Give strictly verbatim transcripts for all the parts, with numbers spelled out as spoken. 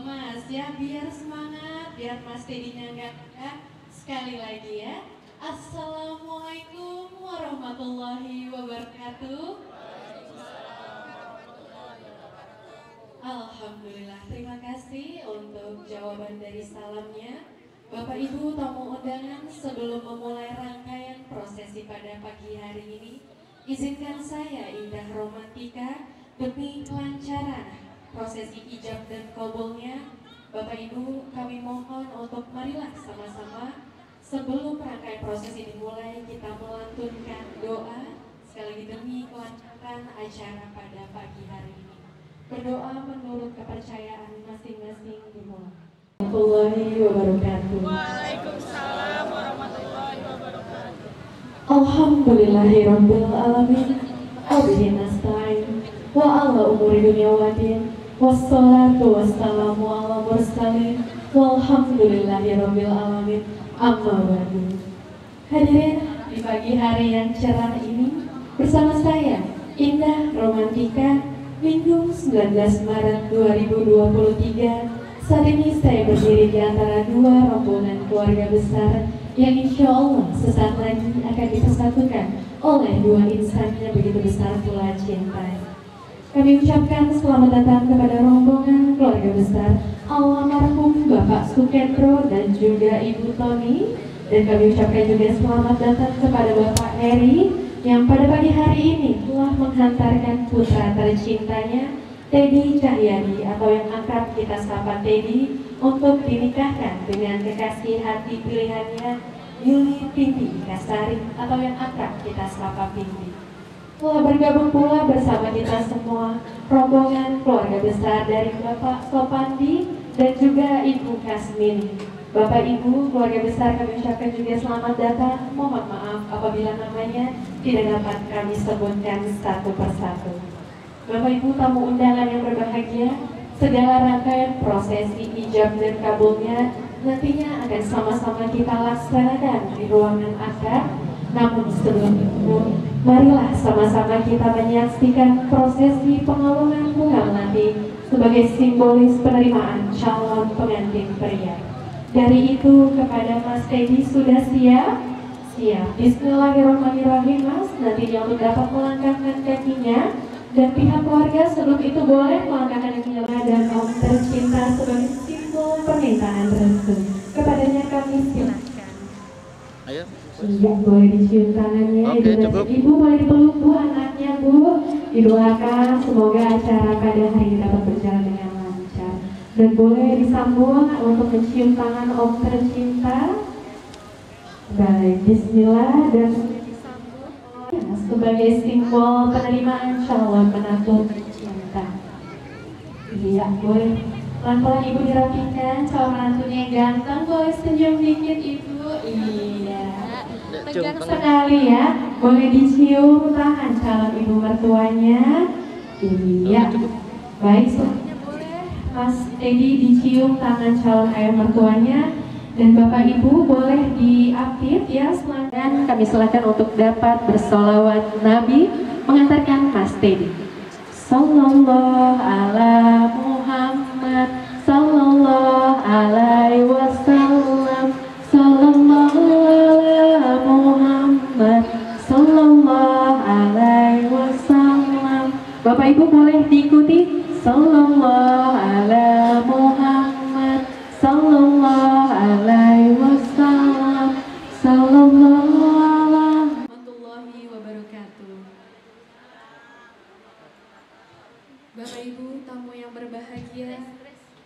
Mas ya, biar semangat, biar Mas Teddy-nya nggak tegak. Sekali lagi ya, Assalamualaikum warahmatullahi wabarakatuh. Alhamdulillah, terima kasih untuk jawaban dari salamnya. Bapak Ibu tamu undangan, sebelum memulai rangkaian prosesi pada pagi hari ini, izinkan saya Indah Romantika demi kelancaran prosesi ijab dan qabulnya. Bapak Ibu, kami mohon untuk marilah sama-sama sebelum rangkaian prosesi dimulai kita melantunkan doa sekali demi kelancaran acara pada pagi hari ini. Berdoa menurut kepercayaan masing-masing dimulai. Warahmatullahi wabarakatuh. Waalaikumsalam warahmatullahi wabarakatuh. Alhamdulillahirabbil alamin. Wabihi nasta'in wa 'ala umuri dunya waddin. Wassalatu wassalamu ala mursalin. Walhamdulillahirabbil alamin. Amma ba'du. Hadirin di pagi hari yang cerah ini bersama saya Indah Romantika. Minggu sembilan belas Maret dua ribu dua puluh tiga, saat ini saya berdiri di antara dua rombongan keluarga besar yang insya Allah sesaat lagi akan dipersatukan oleh dua insan yang begitu besar pula cinta. Kami ucapkan selamat datang kepada rombongan keluarga besar almarhum Bapak Sukendro dan juga Ibu Toni, dan kami ucapkan juga selamat datang kepada Bapak Heri yang pada pagi hari ini telah menghantarkan putra tercintanya Teddy Cahyadi atau yang akrab kita sapa Teddy untuk dinikahkan dengan kekasih hati pilihannya Yuli Piti Kasari atau yang akrab kita sapa Piti. Telah bergabung pula bersama kita semua rombongan keluarga besar dari Bapak Sopandi dan juga Ibu Kasmini. Bapak Ibu, keluarga besar kami ucapkan juga selamat datang. Mohon maaf apabila namanya tidak dapat kami sebutkan satu persatu. Bapak Ibu tamu undangan yang berbahagia, segala rangkaian prosesi ijab dan kabulnya nantinya akan sama-sama kita laksanakan di ruangan akad. Namun sebelum itu, marilah sama-sama kita menyaksikan prosesi pengalungan bunga melati sebagai simbolis penerimaan calon pengantin pria. Dari itu kepada Mas Teddy, sudah siap? Siap. Bismillahirrahmanirrahim Mas, nantinya untuk dapat melangkahkan kakinya. Dan pihak keluarga sebelum itu boleh melangkahkan kakinya dan kaum tercinta sebagai simbol permintaan restu. Kepadanya kami silakan. Ayo. Iya, boleh dicium tangannya. Oke, cukup. Ibu boleh dipeluk Bu anaknya Bu. Didoakan semoga acara pada hari ini dapat berjalan dengan lancar. Dan boleh disambung untuk mencium tangan om tercinta. Baik, bismillah dan ya, sebagai simbol penerimaan calon menantu tercinta. Iya, boleh pelan-pelan Ibu dirapikan, calon menantunya ganteng, boleh senyum dikit Ibu. Iya, tegang sekali ya. Boleh dicium tangan calon ibu mertuanya. Iya, baik. Mas Teddy dicium tangan calon ayah mertuanya, dan Bapak Ibu boleh diaktif ya selanjutnya. Dan kami silakan untuk dapat bersolawat Nabi mengantarkan Mas Teddy. Sallallahu ala Muhammad, sallallahu alaihi wasallam, sallallahu ala Muhammad, sallallahu alaihi wasallam. Bapak Ibu boleh diikuti. Sallallahu ala Muhammad, sallallahu alaihi wasallam, sallallahu ala warahmatullahi wabarakatuh. Bapak Ibu tamu yang berbahagia,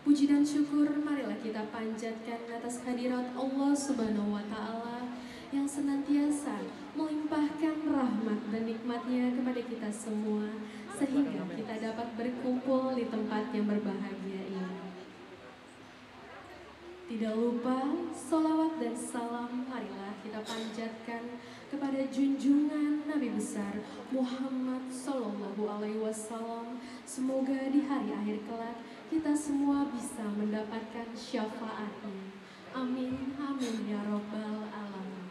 puji dan syukur marilah kita panjatkan atas hadirat Allah Subhanahu wa Ta'ala yang senantiasa melimpahkan rahmat dan nikmatnya kepada kita semua, sehingga kita dapat berkumpul di tempat yang berbahagia ini. Tidak lupa sholawat dan salam marilah kita panjatkan kepada junjungan Nabi besar Muhammad Sallallahu Alaihi Wasallam. Semoga di hari akhir kelak kita semua bisa mendapatkan syafaatnya. Amin, amin ya robbal alamin.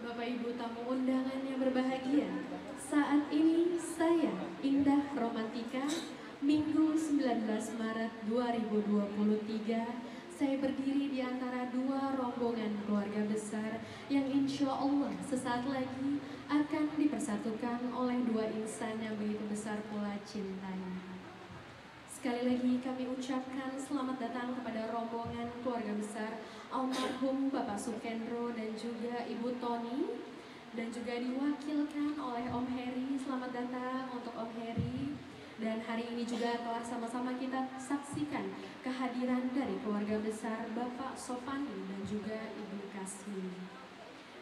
Bapak Ibu tamu undangan yang berbahagia, saat ini saya Indah Romantika, Minggu sembilan belas sembilan belas Maret dua ribu dua puluh tiga, saya berdiri di antara dua rombongan keluarga besar yang insya Allah sesaat lagi akan dipersatukan oleh dua insan yang begitu besar pula cintanya. Sekali lagi kami ucapkan selamat datang kepada rombongan keluarga besar almarhum Bapak Sukendro dan juga Ibu Toni, dan juga diwakilkan oleh Om Heri. Selamat datang untuk Om Heri. Dan hari ini juga telah sama-sama kita saksikan kehadiran dari keluarga besar Bapak Sopandi dan juga Ibu Kasmini.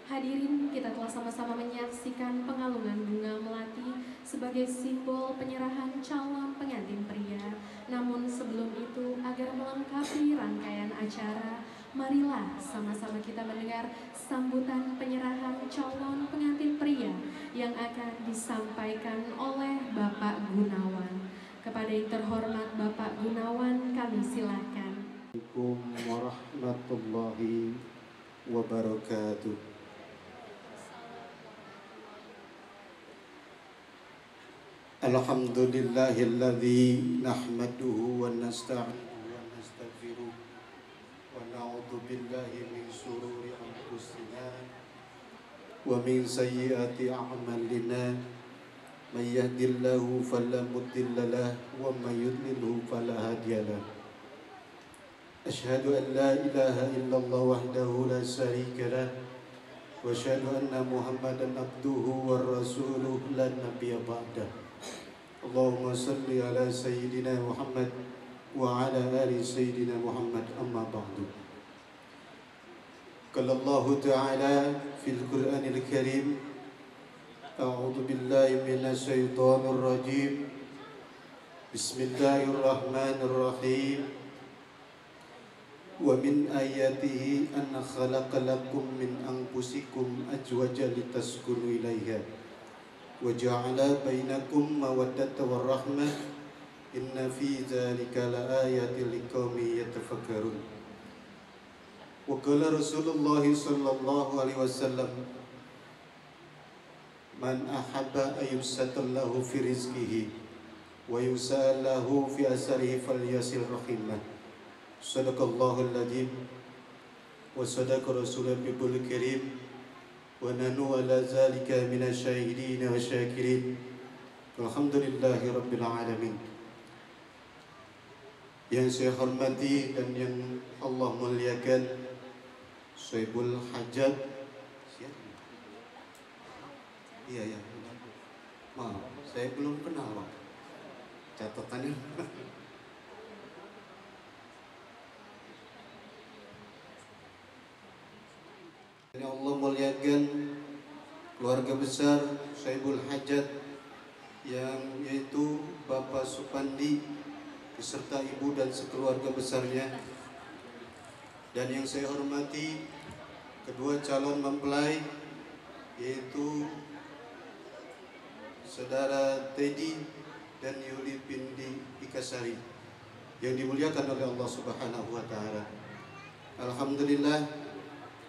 Hadirin, kita telah sama-sama menyaksikan pengalungan bunga melati sebagai simbol penyerahan calon pengantin pria. Namun sebelum itu, agar melengkapi rangkaian acara, marilah sama-sama kita mendengar sambutan penyerahan calon pengantin pria yang akan disampaikan oleh Bapak Gunawan. Kepada yang terhormat Bapak Gunawan, kami silakan. Assalamualaikum warahmatullahi wabarakatuh. Alhamdulillahilladzi nahmaduhu wa nasta'inuhu wa nastaghfiruh wa na'udzu billahi min syururi anfusina wa min sayyiati a'malina may yahdihillahu fala mudilla lahu wa may yudlilhu fala hadiya lahu ashhadu an la ilaha illallah wahdahu la syarika lahu wa asyhadu anna muhammadan abduhu wa rasuluh la nabiyya ba'dahu. Allahumma salli ala sayyidina Muhammad wa ala ali sayyidina Muhammad, amma ba'du. Qala Allahu ta'ala fil Qur'anil Karim, a'udzu billahi minasy syaithanir rajim, bismillahirrahmanirrahim. Wa min ayatihi an khalaqa lakum min anfusikum azwajan litaskunu ilaiha wa ja'ala bainakum mawaddata warahmah inna fi dzalika laayatil liqaumin yatafakkarun. Wa qala Rasulullah sallallahu alaihi wasallam, man ahabba ayyusallahu fi rizqihi wa yusallahu fi asarihi falyasil rahimah. Shadaqallahu aladzim wa shadaqa rasulul karim. Wa nahnu ala zalika minasyahidin wa syakirin. Alhamdulillahi rabbil alamin. Yang saya hormati dan yang Allah muliakan, Syaikhul Hajat. Iya ya. Maaf, saya belum kenal, Pak. Catatannya. Ya Allah muliakan keluarga besar Syaibul Hajat yang yaitu Bapak Sopandi beserta ibu dan sekeluarga besarnya, dan yang saya hormati kedua calon mempelai yaitu Saudara Teddy dan Yuli Piti Kasari yang dimuliakan oleh Allah Subhanahu wa taala. Alhamdulillah,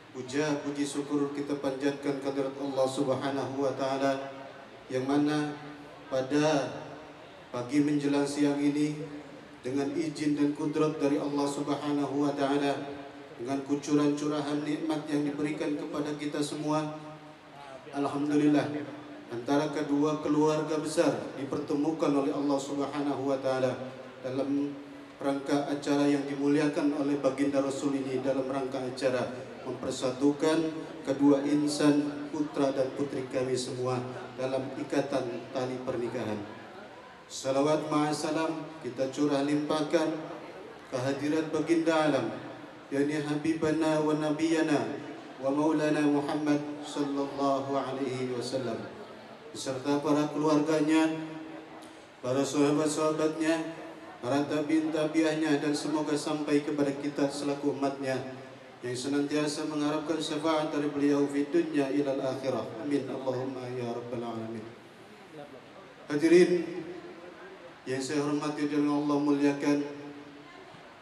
puja puji syukur kita panjatkan kehadirat Allah Subhanahu wa taala, yang mana pada pagi menjelang siang ini dengan izin dan kudrat dari Allah Subhanahu wa taala, dengan kucuran-curahan nikmat yang diberikan kepada kita semua, alhamdulillah antara kedua keluarga besar dipertemukan oleh Allah Subhanahu wa taala dalam rangka acara yang dimuliakan oleh baginda Rasul ini, dalam rangka acara mempersatukan kedua insan putra dan putri kami semua dalam ikatan tali pernikahan. Salawat ma'asalam kita curah limpahkan kehadirat baginda alam yakni habibana wa nabiyana wa maulana Muhammad sallallahu alaihi wasallam beserta para keluarganya, para sahabat-sahabatnya, para tabi'in tabi'ahnya, dan semoga sampai kepada kita selaku umatnya yang senantiasa mengharapkan syafaat dari beliau fi dunya ilal akhirah. Amin Allahumma ya rabbal alamin. Hadirin yang saya hormati dan Allah muliakan,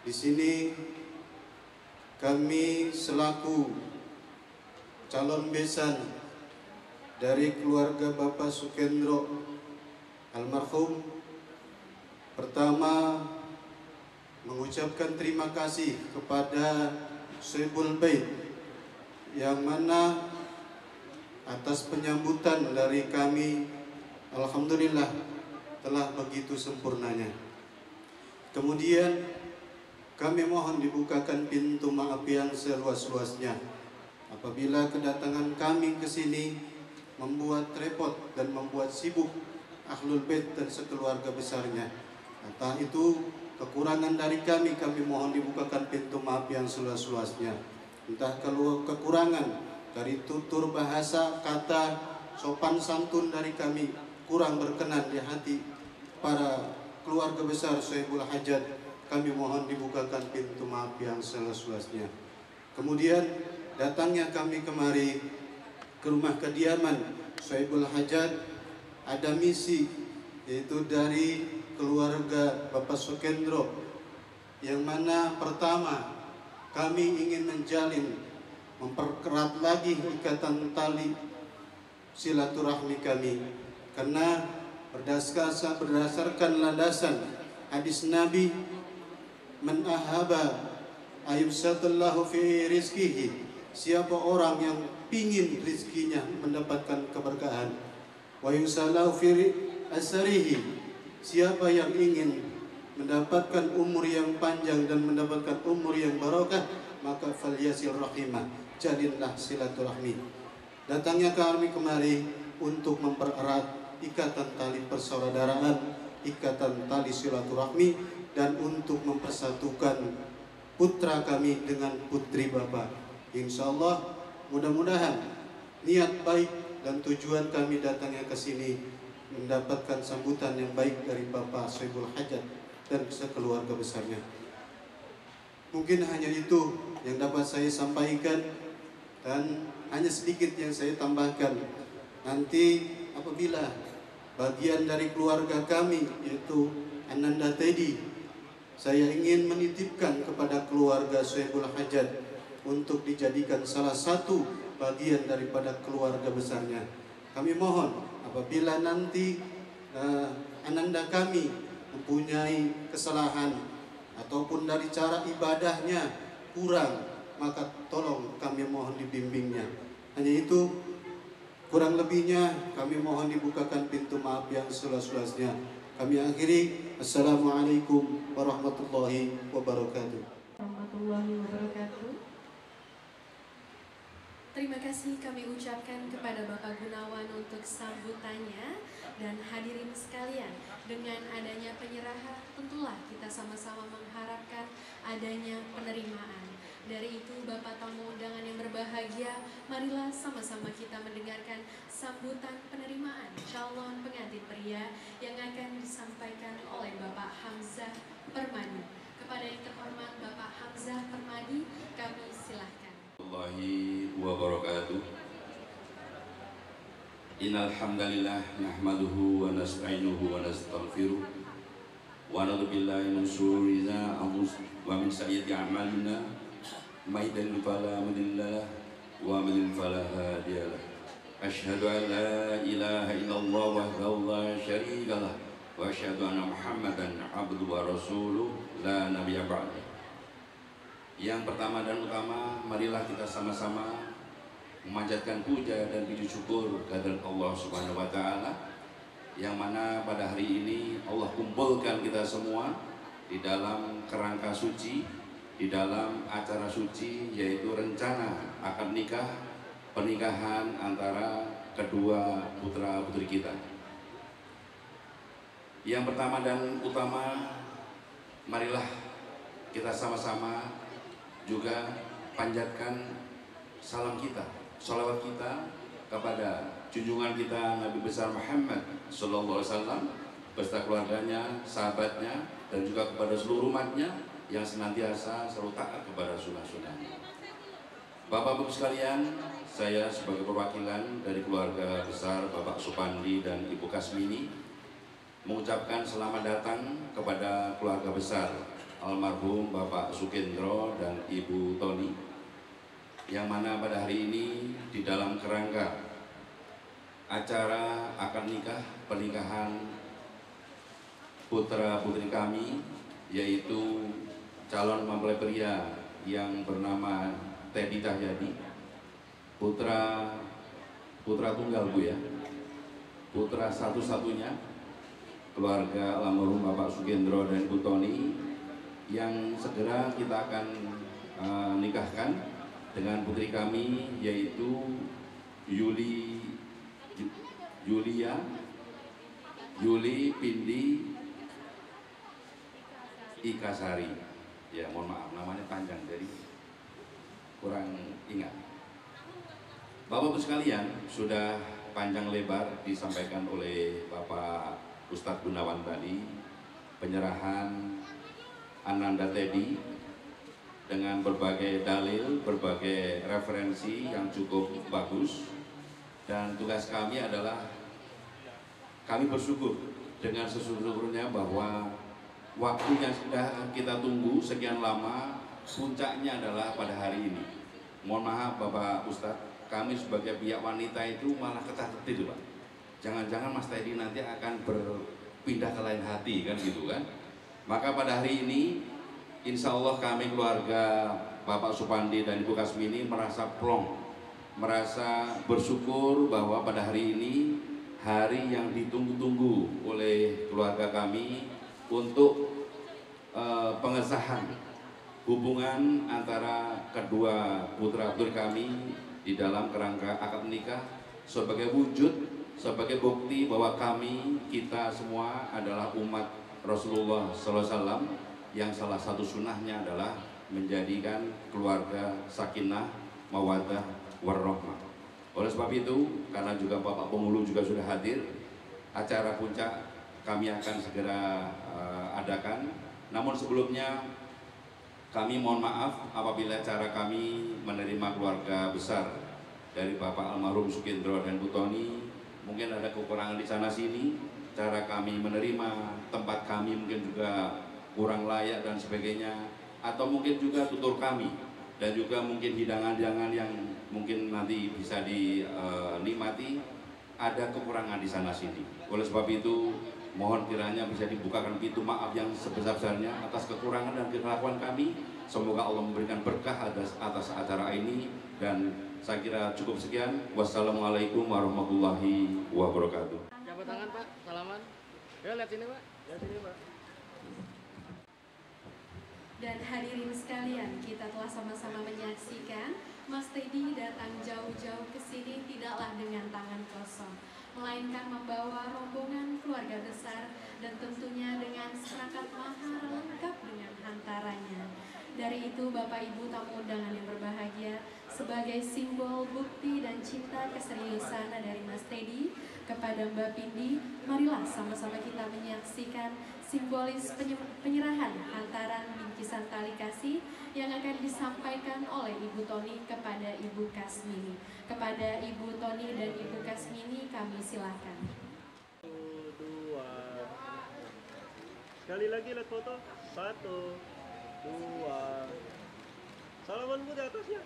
di sini kami selaku calon besan dari keluarga Bapak Sukendro almarhum pertama mengucapkan terima kasih kepada Syuibul Bait yang mana atas penyambutan dari kami alhamdulillah telah begitu sempurnanya. Kemudian kami mohon dibukakan pintu maaf yang seluas-luasnya apabila kedatangan kami ke sini membuat repot dan membuat sibuk Ahlul Bait dan sekeluarga besarnya. Entah itu kekurangan dari kami, kami mohon dibukakan pintu maaf yang seluas-luasnya. Entah kalau kekurangan dari tutur bahasa, kata, sopan santun dari kami kurang berkenan di hati para keluarga besar Syuibul Hajat, kami mohon dibukakan pintu maaf yang seluas-luasnya. Kemudian datangnya kami kemari ke rumah kediaman Syuibul Hajat ada misi, yaitu dari keluarga Bapak Sukendro, yang mana pertama kami ingin menjalin, memperkerat lagi ikatan tali silaturahmi kami, karena berdasarkan, berdasarkan landasan hadis Nabi, man ahaba ayubsatallahu fi rizkihi, siapa orang yang pingin rizkinya mendapatkan keberkahan, wa yusalahu fi asarihi, siapa yang ingin mendapatkan umur yang panjang dan mendapatkan umur yang barokah, maka falyasil rahimah, jalinlah silaturahmi. Datangnya kami kemari untuk mempererat ikatan tali persaudaraan, ikatan tali silaturahmi, dan untuk mempersatukan putra kami dengan putri bapak. Insyaallah mudah-mudahan niat baik dan tujuan kami datangnya ke sini mendapatkan sambutan yang baik dari Bapak Syuibul Hajat dan sekeluarga besarnya. Mungkin hanya itu yang dapat saya sampaikan dan hanya sedikit yang saya tambahkan. Nanti apabila bagian dari keluarga kami yaitu Ananda Teddy, saya ingin menitipkan kepada keluarga Syuibul Hajat untuk dijadikan salah satu bagian daripada keluarga besarnya. Kami mohon apabila nanti uh, ananda kami mempunyai kesalahan ataupun dari cara ibadahnya kurang, maka tolong kami mohon dibimbingnya. Hanya itu, kurang lebihnya kami mohon dibukakan pintu maaf yang seluas-luasnya. Kami akhiri, assalamualaikum warahmatullahi wabarakatuh. Warahmatullahi wabarakatuh. Terima kasih kami ucapkan kepada Bapak Gunawan untuk sambutannya dan hadirin sekalian. Dengan adanya penyerahan tentulah kita sama-sama mengharapkan adanya penerimaan. Dari itu Bapak tamu undangan yang berbahagia, marilah sama-sama kita mendengarkan sambutan penerimaan calon pengantin pria yang akan disampaikan oleh Bapak Hamzah Permadi. Kepada yang terhormat Bapak Hamzah Permadi, kami silahkan. Allahi wa barakatuh. Innal hamdalillah nahmaduhu wa nasta'inuhu wa nastaghfiruh wa na'udzu billahi min syururi anfusina wa min sayyiati a'malina may yahdihillahu fala mudilla lahu wa may yudlil fala hadiya lahu. Asyhadu an la ilaha illallah wahdahu la syarika lah wa asyhadu anna Muhammadan 'abduhu wa rasuluh la nabiyya ba'dahu. Yang pertama dan utama, marilah kita sama-sama memanjatkan puja dan puji syukur kepada Allah Subhanahu wa taala, yang mana pada hari ini Allah kumpulkan kita semua di dalam kerangka suci, di dalam acara suci, yaitu rencana akad nikah, pernikahan antara kedua putra-putri kita. Yang pertama dan utama, marilah kita sama-sama juga panjatkan salam kita, salawat kita kepada junjungan kita Nabi besar Muhammad Sallallahu Alaihi Wasallam beserta keluarganya, sahabatnya, dan juga kepada seluruh umatnya yang senantiasa selalu taat kepada sunah-sunahnya. Bapak-Ibu sekalian, saya sebagai perwakilan dari keluarga besar Bapak Sopandi dan Ibu Kasmini mengucapkan selamat datang kepada keluarga besar almarhum Bapak Sukendro dan Ibu Toni, yang mana pada hari ini di dalam kerangka acara akad nikah pernikahan putra putri kami, yaitu calon mempelai pria yang bernama Teddy Cahyadi, putra putra tunggal Bu ya, putra satu-satunya keluarga almarhum Bapak Sukendro dan Ibu Toni, yang segera kita akan uh, nikahkan dengan putri kami, yaitu Yuli Yulia Yuli Piti Kasari. Ya mohon maaf namanya panjang jadi kurang ingat. Bapak-Ibu sekalian, sudah panjang lebar disampaikan oleh Bapak Ustadz Gunawan tadi penyerahan Ananda Teddy dengan berbagai dalil, berbagai referensi yang cukup bagus, dan tugas kami adalah kami bersyukur dengan sesungguhnya bahwa waktu yang sudah kita tunggu sekian lama, puncaknya adalah pada hari ini. Mohon maaf Bapak Ustadz, kami sebagai pihak wanita itu malah ketakutan itu Pak. Jangan-jangan Mas Teddy nanti akan berpindah ke lain hati kan gitu kan. Maka pada hari ini, insya Allah kami keluarga Bapak Sopandi dan Ibu Kasmini merasa plong, merasa bersyukur bahwa pada hari ini hari yang ditunggu-tunggu oleh keluarga kami untuk eh, pengesahan hubungan antara kedua putra putri kami di dalam kerangka akad nikah, sebagai wujud, sebagai bukti bahwa kami, kita semua adalah umat Rasulullah shallallahu alaihi wasallam yang salah satu sunnahnya adalah menjadikan keluarga sakinah, mawaddah, warahmah. Oleh sebab itu, karena juga Bapak Pengulu juga sudah hadir, acara puncak kami akan segera uh, adakan. Namun sebelumnya kami mohon maaf apabila cara kami menerima keluarga besar dari Bapak almarhum Sukendro dan Bu Toni mungkin ada kekurangan di sana sini, cara kami menerima, tempat kami mungkin juga kurang layak dan sebagainya, atau mungkin juga tutur kami dan juga mungkin hidangan-hidangan yang mungkin nanti bisa dinikmati uh, ada kekurangan di sana sini. Oleh sebab itu mohon kiranya bisa dibukakan pintu maaf yang sebesar-besarnya atas kekurangan dan kelakuan kami. Semoga Allah memberikan berkah atas, atas acara ini. Dan saya kira cukup sekian. Wassalamualaikum warahmatullahi wabarakatuh. Jabat tangan Pak, salaman. Ya lihat sini Pak. Lihat sini Pak. Dan hadirin sekalian, kita telah sama-sama menyaksikan Mas Teddy datang jauh-jauh ke sini tidaklah dengan tangan kosong, melainkan membawa rombongan keluarga besar dan tentunya dengan seperangkat mahar lengkap dengan hantarannya. Dari itu Bapak Ibu tamu undangan yang berbahagia, sebagai simbol bukti dan cinta keseriusan dari Mas Teddy kepada Mbak Pindi, marilah sama-sama kita menyaksikan simbolis penyerahan hantaran bingkisan tali kasih yang akan disampaikan oleh Ibu Toni kepada Ibu Kasmini. Kepada Ibu Toni dan Ibu Kasmini kami silakan. Satu, dua. Sekali lagi lihat foto. Satu, dua. Salaman Bu di atasnya.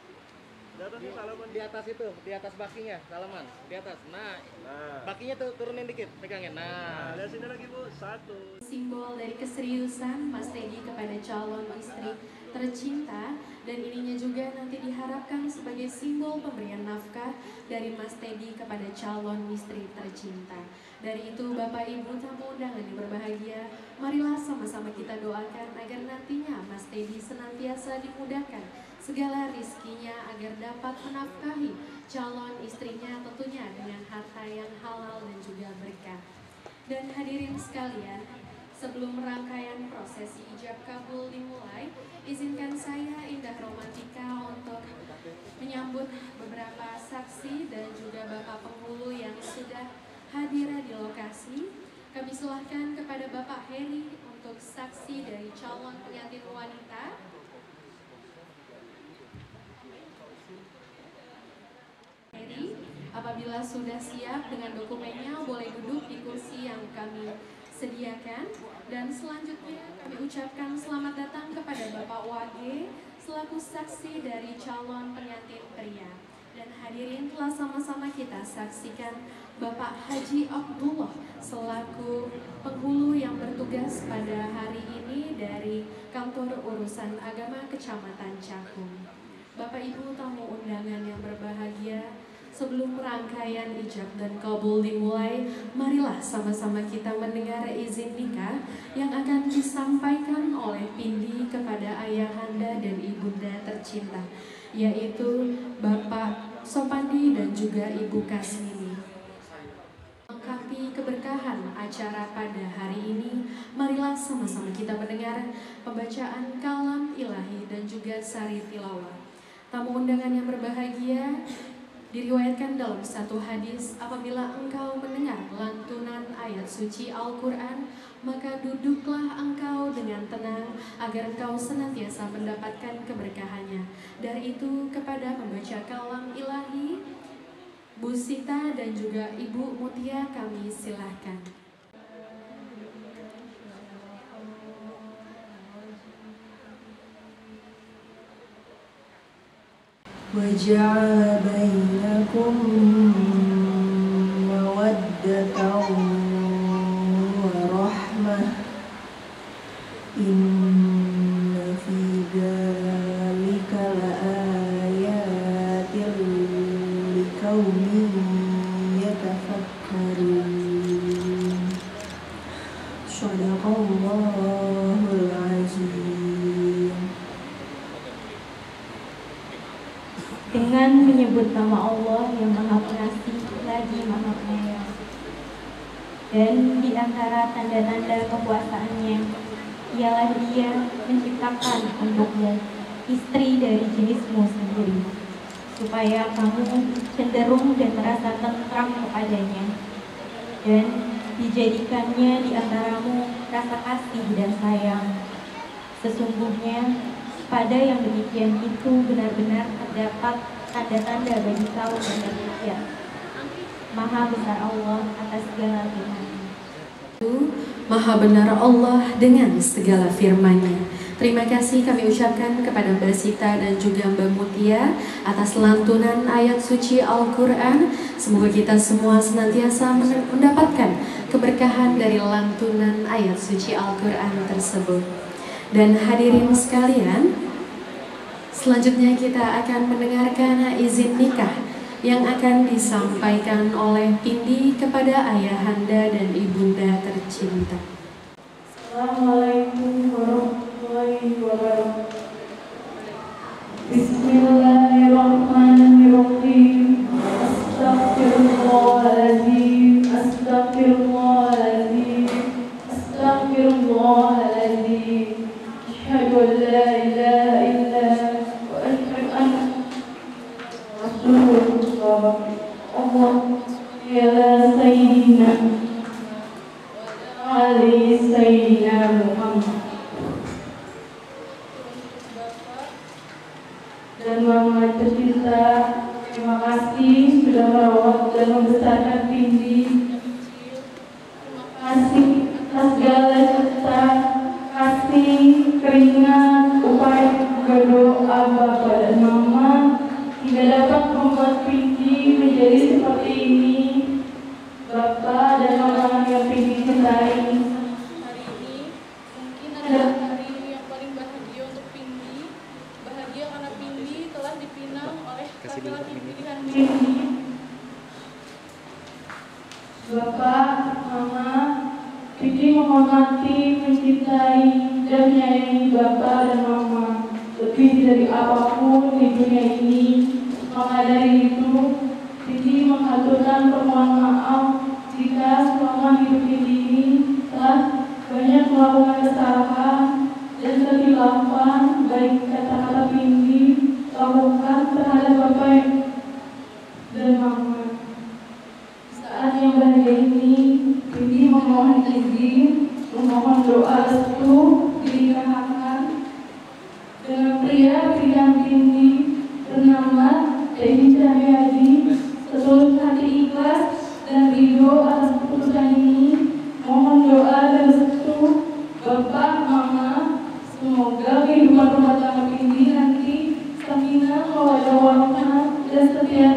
Di atas salaman. Di atas itu, di atas bakinya, salaman. Di atas. Nah, nah. Bakinya tuh turunin dikit, pegangin. Nah, lihat sini lagi Bu. Satu. Simbol dari keseriusan Mas Teddy kepada calon istri tercinta, dan ininya juga nanti diharapkan sebagai simbol pemberian nafkah dari Mas Teddy kepada calon istri tercinta. Dari itu Bapak Ibu tamu undangan yang berbahagia, marilah sama-sama kita doakan agar nantinya Mas Teddy senantiasa dimudahkan segala rizkinya agar dapat menafkahi calon istrinya tentunya dengan harta yang halal dan juga berkah. Dan hadirin sekalian, sebelum rangkaian prosesi ijab kabul dimulai, izinkan saya Indah Romantika untuk menyambut beberapa saksi dan juga Bapak Pengulu yang sudah hadir di lokasi. Kami silahkan kepada Bapak Heri untuk saksi dari calon pengantin wanita. Heri, apabila sudah siap dengan dokumennya, boleh duduk di kursi yang kami sediakan. Dan selanjutnya kami ucapkan selamat datang kepada Bapak Wage selaku saksi dari calon pengantin pria. Dan hadirin telah sama-sama kita saksikan Bapak Haji Abdullah selaku penghulu yang bertugas pada hari ini dari Kantor Urusan Agama Kecamatan Cakung. Bapak Ibu tamu undangan yang berbahagia, sebelum rangkaian ijab dan kabul dimulai, marilah sama-sama kita mendengar izin nikah yang akan disampaikan oleh Pindi kepada ayahanda dan ibunda tercinta, yaitu Bapak Sopandi dan juga Ibu Kasmini. Melengkapi keberkahan acara pada hari ini, marilah sama-sama kita mendengar pembacaan kalam ilahi dan juga sari tilawah. Tamu undangan yang berbahagia, diriwayatkan dalam satu hadis, apabila engkau mendengar lantunan ayat suci Al-Quran, maka duduklah engkau dengan tenang agar engkau senantiasa mendapatkan keberkahannya. Dari itu kepada membaca kalam ilahi, Bu Sita dan juga Ibu Mutia kami silahkan. وَجَعَلَ بَيْنَكُمْ مَوَدَّةً وَرَحْمَةً إِنَّ فِي ذَلِكَ لَآيَاتٍ لِقَوْمٍ يَتَفَكَّرُونَ صَدَقَ اللَّهُ الْعَظِيمُ. Dengan menyebut nama Allah yang Maha Pengasih lagi Maha Penyayang, dan di antara tanda-tanda kekuasaannya ialah Dia menciptakan untukmu istri dari jenismu sendiri, supaya kamu cenderung dan merasa tentram kepadanya, dan dijadikannya di antaramu rasa kasih dan sayang. Sesungguhnya pada yang demikian itu benar-benar terdapat tanda-tanda bagi kaum yang demikian. Maha besar Allah atas segala firman-Nya. Maha benar Allah dengan segala firman-Nya. Terima kasih kami ucapkan kepada Mbak Sita dan juga Mbak Mutia atas lantunan ayat suci Al-Quran. Semoga kita semua senantiasa mendapatkan keberkahan dari lantunan ayat suci Al-Quran tersebut. Dan hadirin sekalian, selanjutnya kita akan mendengarkan izin nikah yang akan disampaikan oleh Pindi kepada ayahanda dan ibunda tercinta. Assalamualaikum warahmatullahi wabarakatuh. Bismillahirrahmanirrahim. Astaghfirullahaladzim. Astaghfirullahaladzim. Astaghfirullahaladzim. أشهد أن لا إله إلا وأشهد أن رسول الله. اللهم صل على سيدنا وعلى سيدنا محمد. Dan Mama tercinta, terima kasih sudah merawat dan membesarkan Pindi. Terima kasih atas segala cinta, kasih, keringat, upaya berdoa Bapak dan Mama tidak dapat membuat Pindi menjadi seperti ini. Bapak dan Mama yang Pindi cintai, hari ini mungkin adalah hari yang paling bahagia untuk Pindi. Bahagia karena Pindi telah dipinang oleh laki-laki pilihan Pindi. Bapak, Mama, Pindi menghormati, mencintai, dan menyayangi Bapak dan Mama lebih dari apapun di dunia ini. Maka dari itu, Pindi mengaturkan permohonan maaf jika selama hidup Pindi ini telah banyak melakukan kesalahan dan ketilapan, baik kata-kata Pindi lakukan terhadap Bapak dan Mama. Saat yang bahagia ini, Pindi memohon izin, memohon doa restu dinikahkan dengan pria pilihan Pindi bernama Teddy Cahyadi. Setulus hati ikhlas dan ridho atas keputusan ini, mohon doa dan restu Bapak, Mama. Semoga kehidupan rumah tangga Pindi nanti stamina, mawadah warahmah, dan setia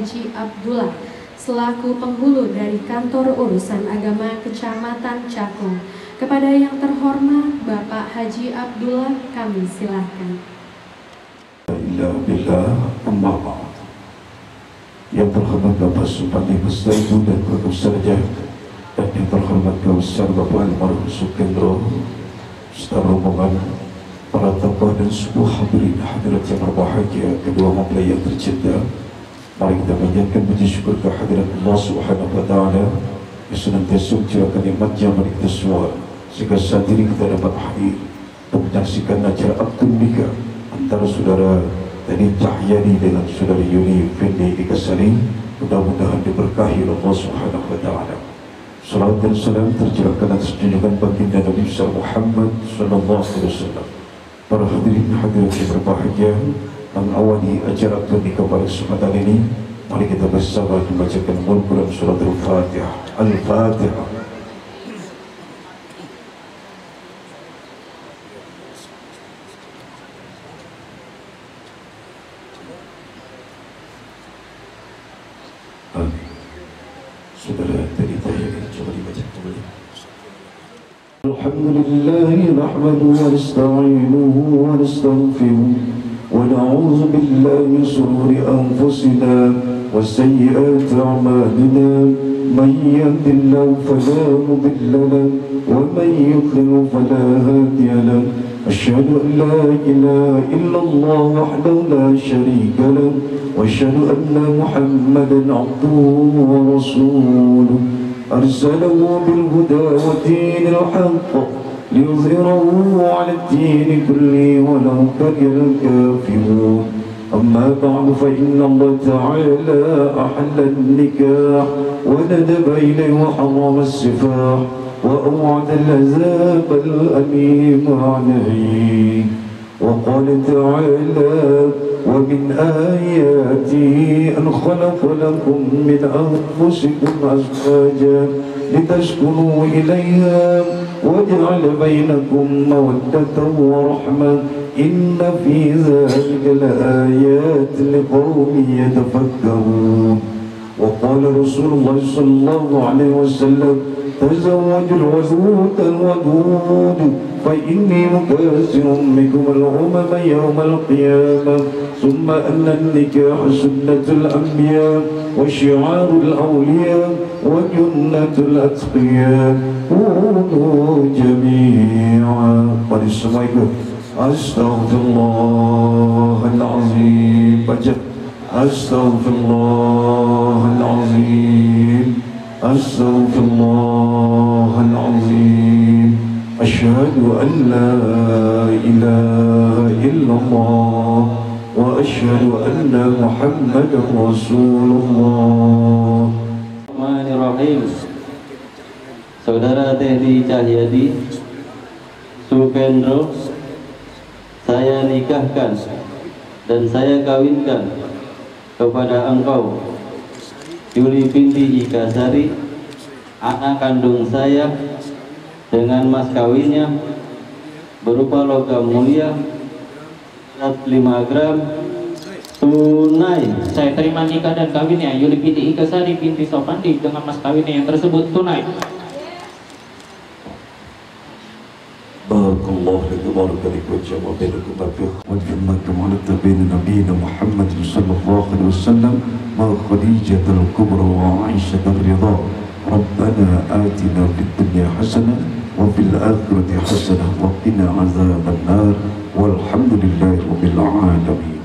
Haji Abdullah selaku penghulu dari kantor urusan agama Kecamatan Cakung. Kepada yang terhormat Bapak Haji Abdullah kami silakan. Yang terhormat Bapak Sopandi beserta Ibu dan Bapak Sarja, dan yang terhormat Kausar Bapak Sukendro, serta rombongan para tokoh dan sebuah hadirin hadirat yang berbahagia, kedua mempelai yang tercinta. Mari kita panjatkan puji syukur kehadirat Allah Subhanahu wa Ta'ala yang senantiasa mencurahkan nikmat-Nya bagi kita semua, sehingga saat ini kita dapat hadir untuk menyaksikan acara akad nikah antara saudara Teddy Cahyadi dengan saudara Yuli Piti Kasari. Mudah-mudahan diberkahi Allah Subhanahu wa Ta'ala. Salawat dan salam tercurahkan atas junjungan baginda Nabi Muhammad Sallallahu Alaihi Wasallam. Para hadirin hadirat yang berbahagia, mengawali acara nikah pada kesempatan ini, mari kita bersama membacakan Al-Quran Surat Al-Fatihah. Al-Fatihah. Amin. Saudara tadi tanya, coba dibaca kembali. Alhamdulillahi nahmaduhu wa nasta'inuhu wa nastaghfiruh. ونعوذ بالله من شرور أنفسنا وسيئات أعمالنا من يهد الله فلا مضل له ومن يضلل فلا هادي له أشهد أن لا إله إلا الله وحده لا شريك له وأشهد أن محمدا عبده ورسوله أرسله بالهدى ودين الحق ليظهره على الدين كله ولو كره الكافرون أما بعد فإن الله تعالى أحل النكاح وندب إليه وحرم السفاح وأوعد العذاب الأليم عليه وقال تعالى ومن آياته أن خلق لكم من أنفسكم أزواجا لتسكنوا إليها وجعل بينكم مودة ورحمة إن في ذلك لآيات لقوم يتفكرون وقال رسول الله صلى الله عليه وسلم تزوجوا الودود الودود فإني مقاسم منكم الأمم يوم القيامة ثم أن النكاح سنة الأنبياء وشعار الأولياء وجنة الأتقياء وهو جميعا قد استمعوا أستغفر الله العظيم أستغفر الله العظيم أستغفر الله العظيم أشهد أن لا إله إلا الله وأشهد أن محمدا رسول الله. Bismillahirrahmanirrahim. Saudara Teddy Cahyadi Sukendro, saya nikahkan dan saya kawinkan kepada engkau Yuli Piti Kasari, anak kandung saya, dengan mas kawinnya berupa logam mulia berat lima gram tunai. Saya terima nikah dan kawinnya Yuli Piti Kasari binti Sopandi dengan mas kawinnya yang tersebut tunai. Barakallahu lakum warahmatullahi wabarakatuh. Wajibna kemalata bin Nabi Muhammad sallallahu alaihi wasallam ma khadijatul kubra wa aisyatul ridha. Rabbana atina fid dunya hasanah wa fil akhirati hasanah wa qina azaban nar walhamdulillahi rabbil alamin.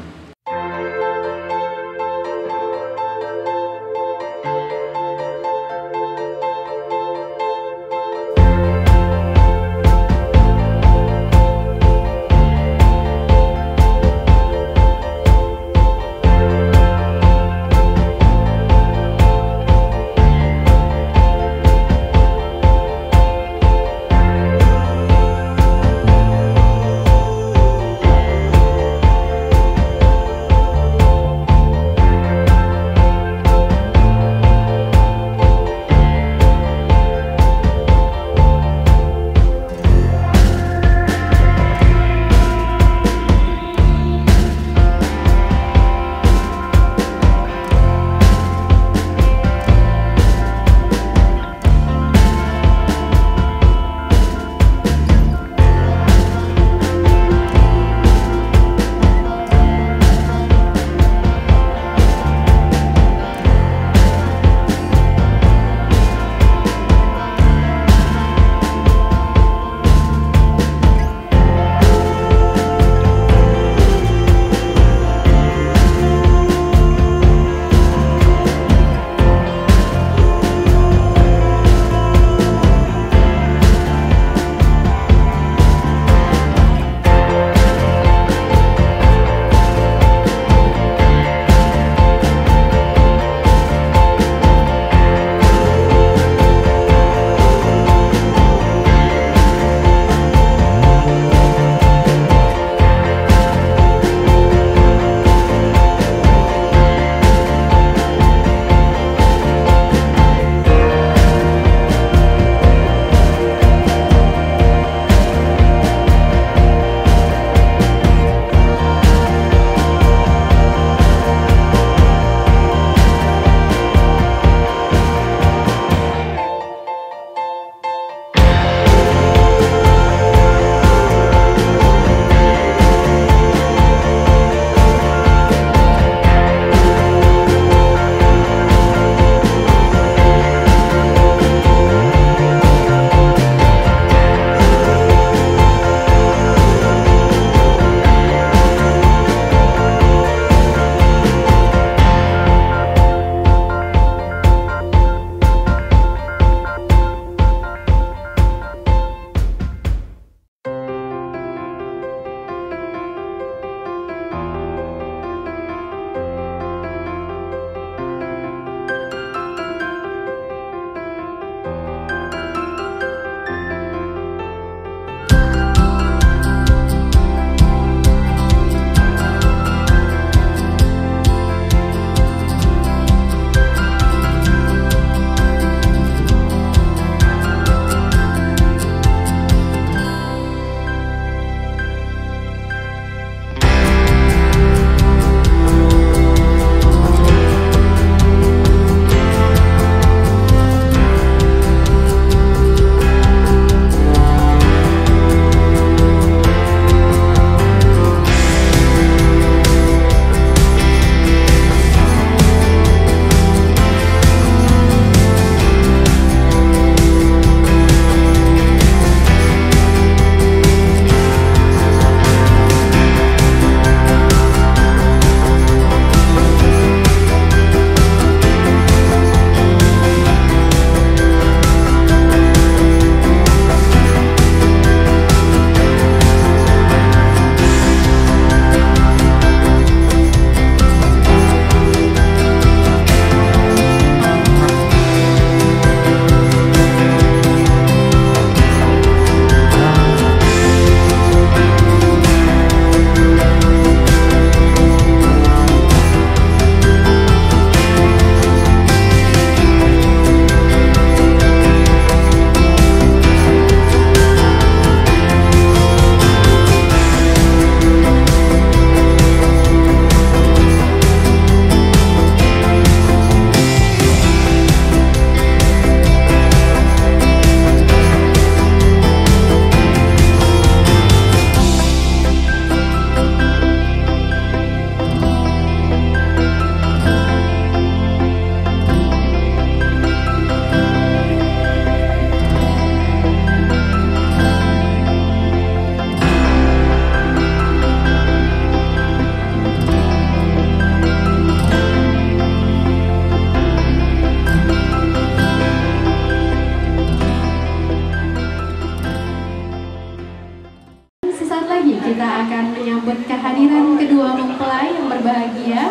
menyambut kehadiran kedua mempelai yang berbahagia,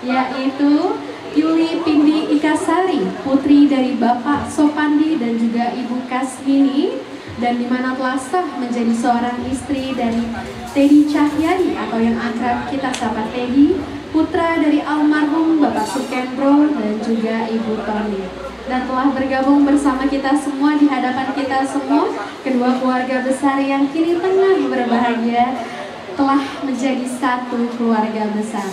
yaitu Yuli Piti Kasari, putri dari Bapak Sopandi dan juga Ibu Kasmini, dan dimana telah sah menjadi seorang istri dari Teddy Cahyadi atau yang akrab kita sapa Teddy, putra dari almarhum Bapak Sukendro dan juga Ibu Toni. Dan telah bergabung bersama kita semua di hadapan kita semua, kedua keluarga besar yang kini tengah berbahagia telah menjadi satu keluarga besar.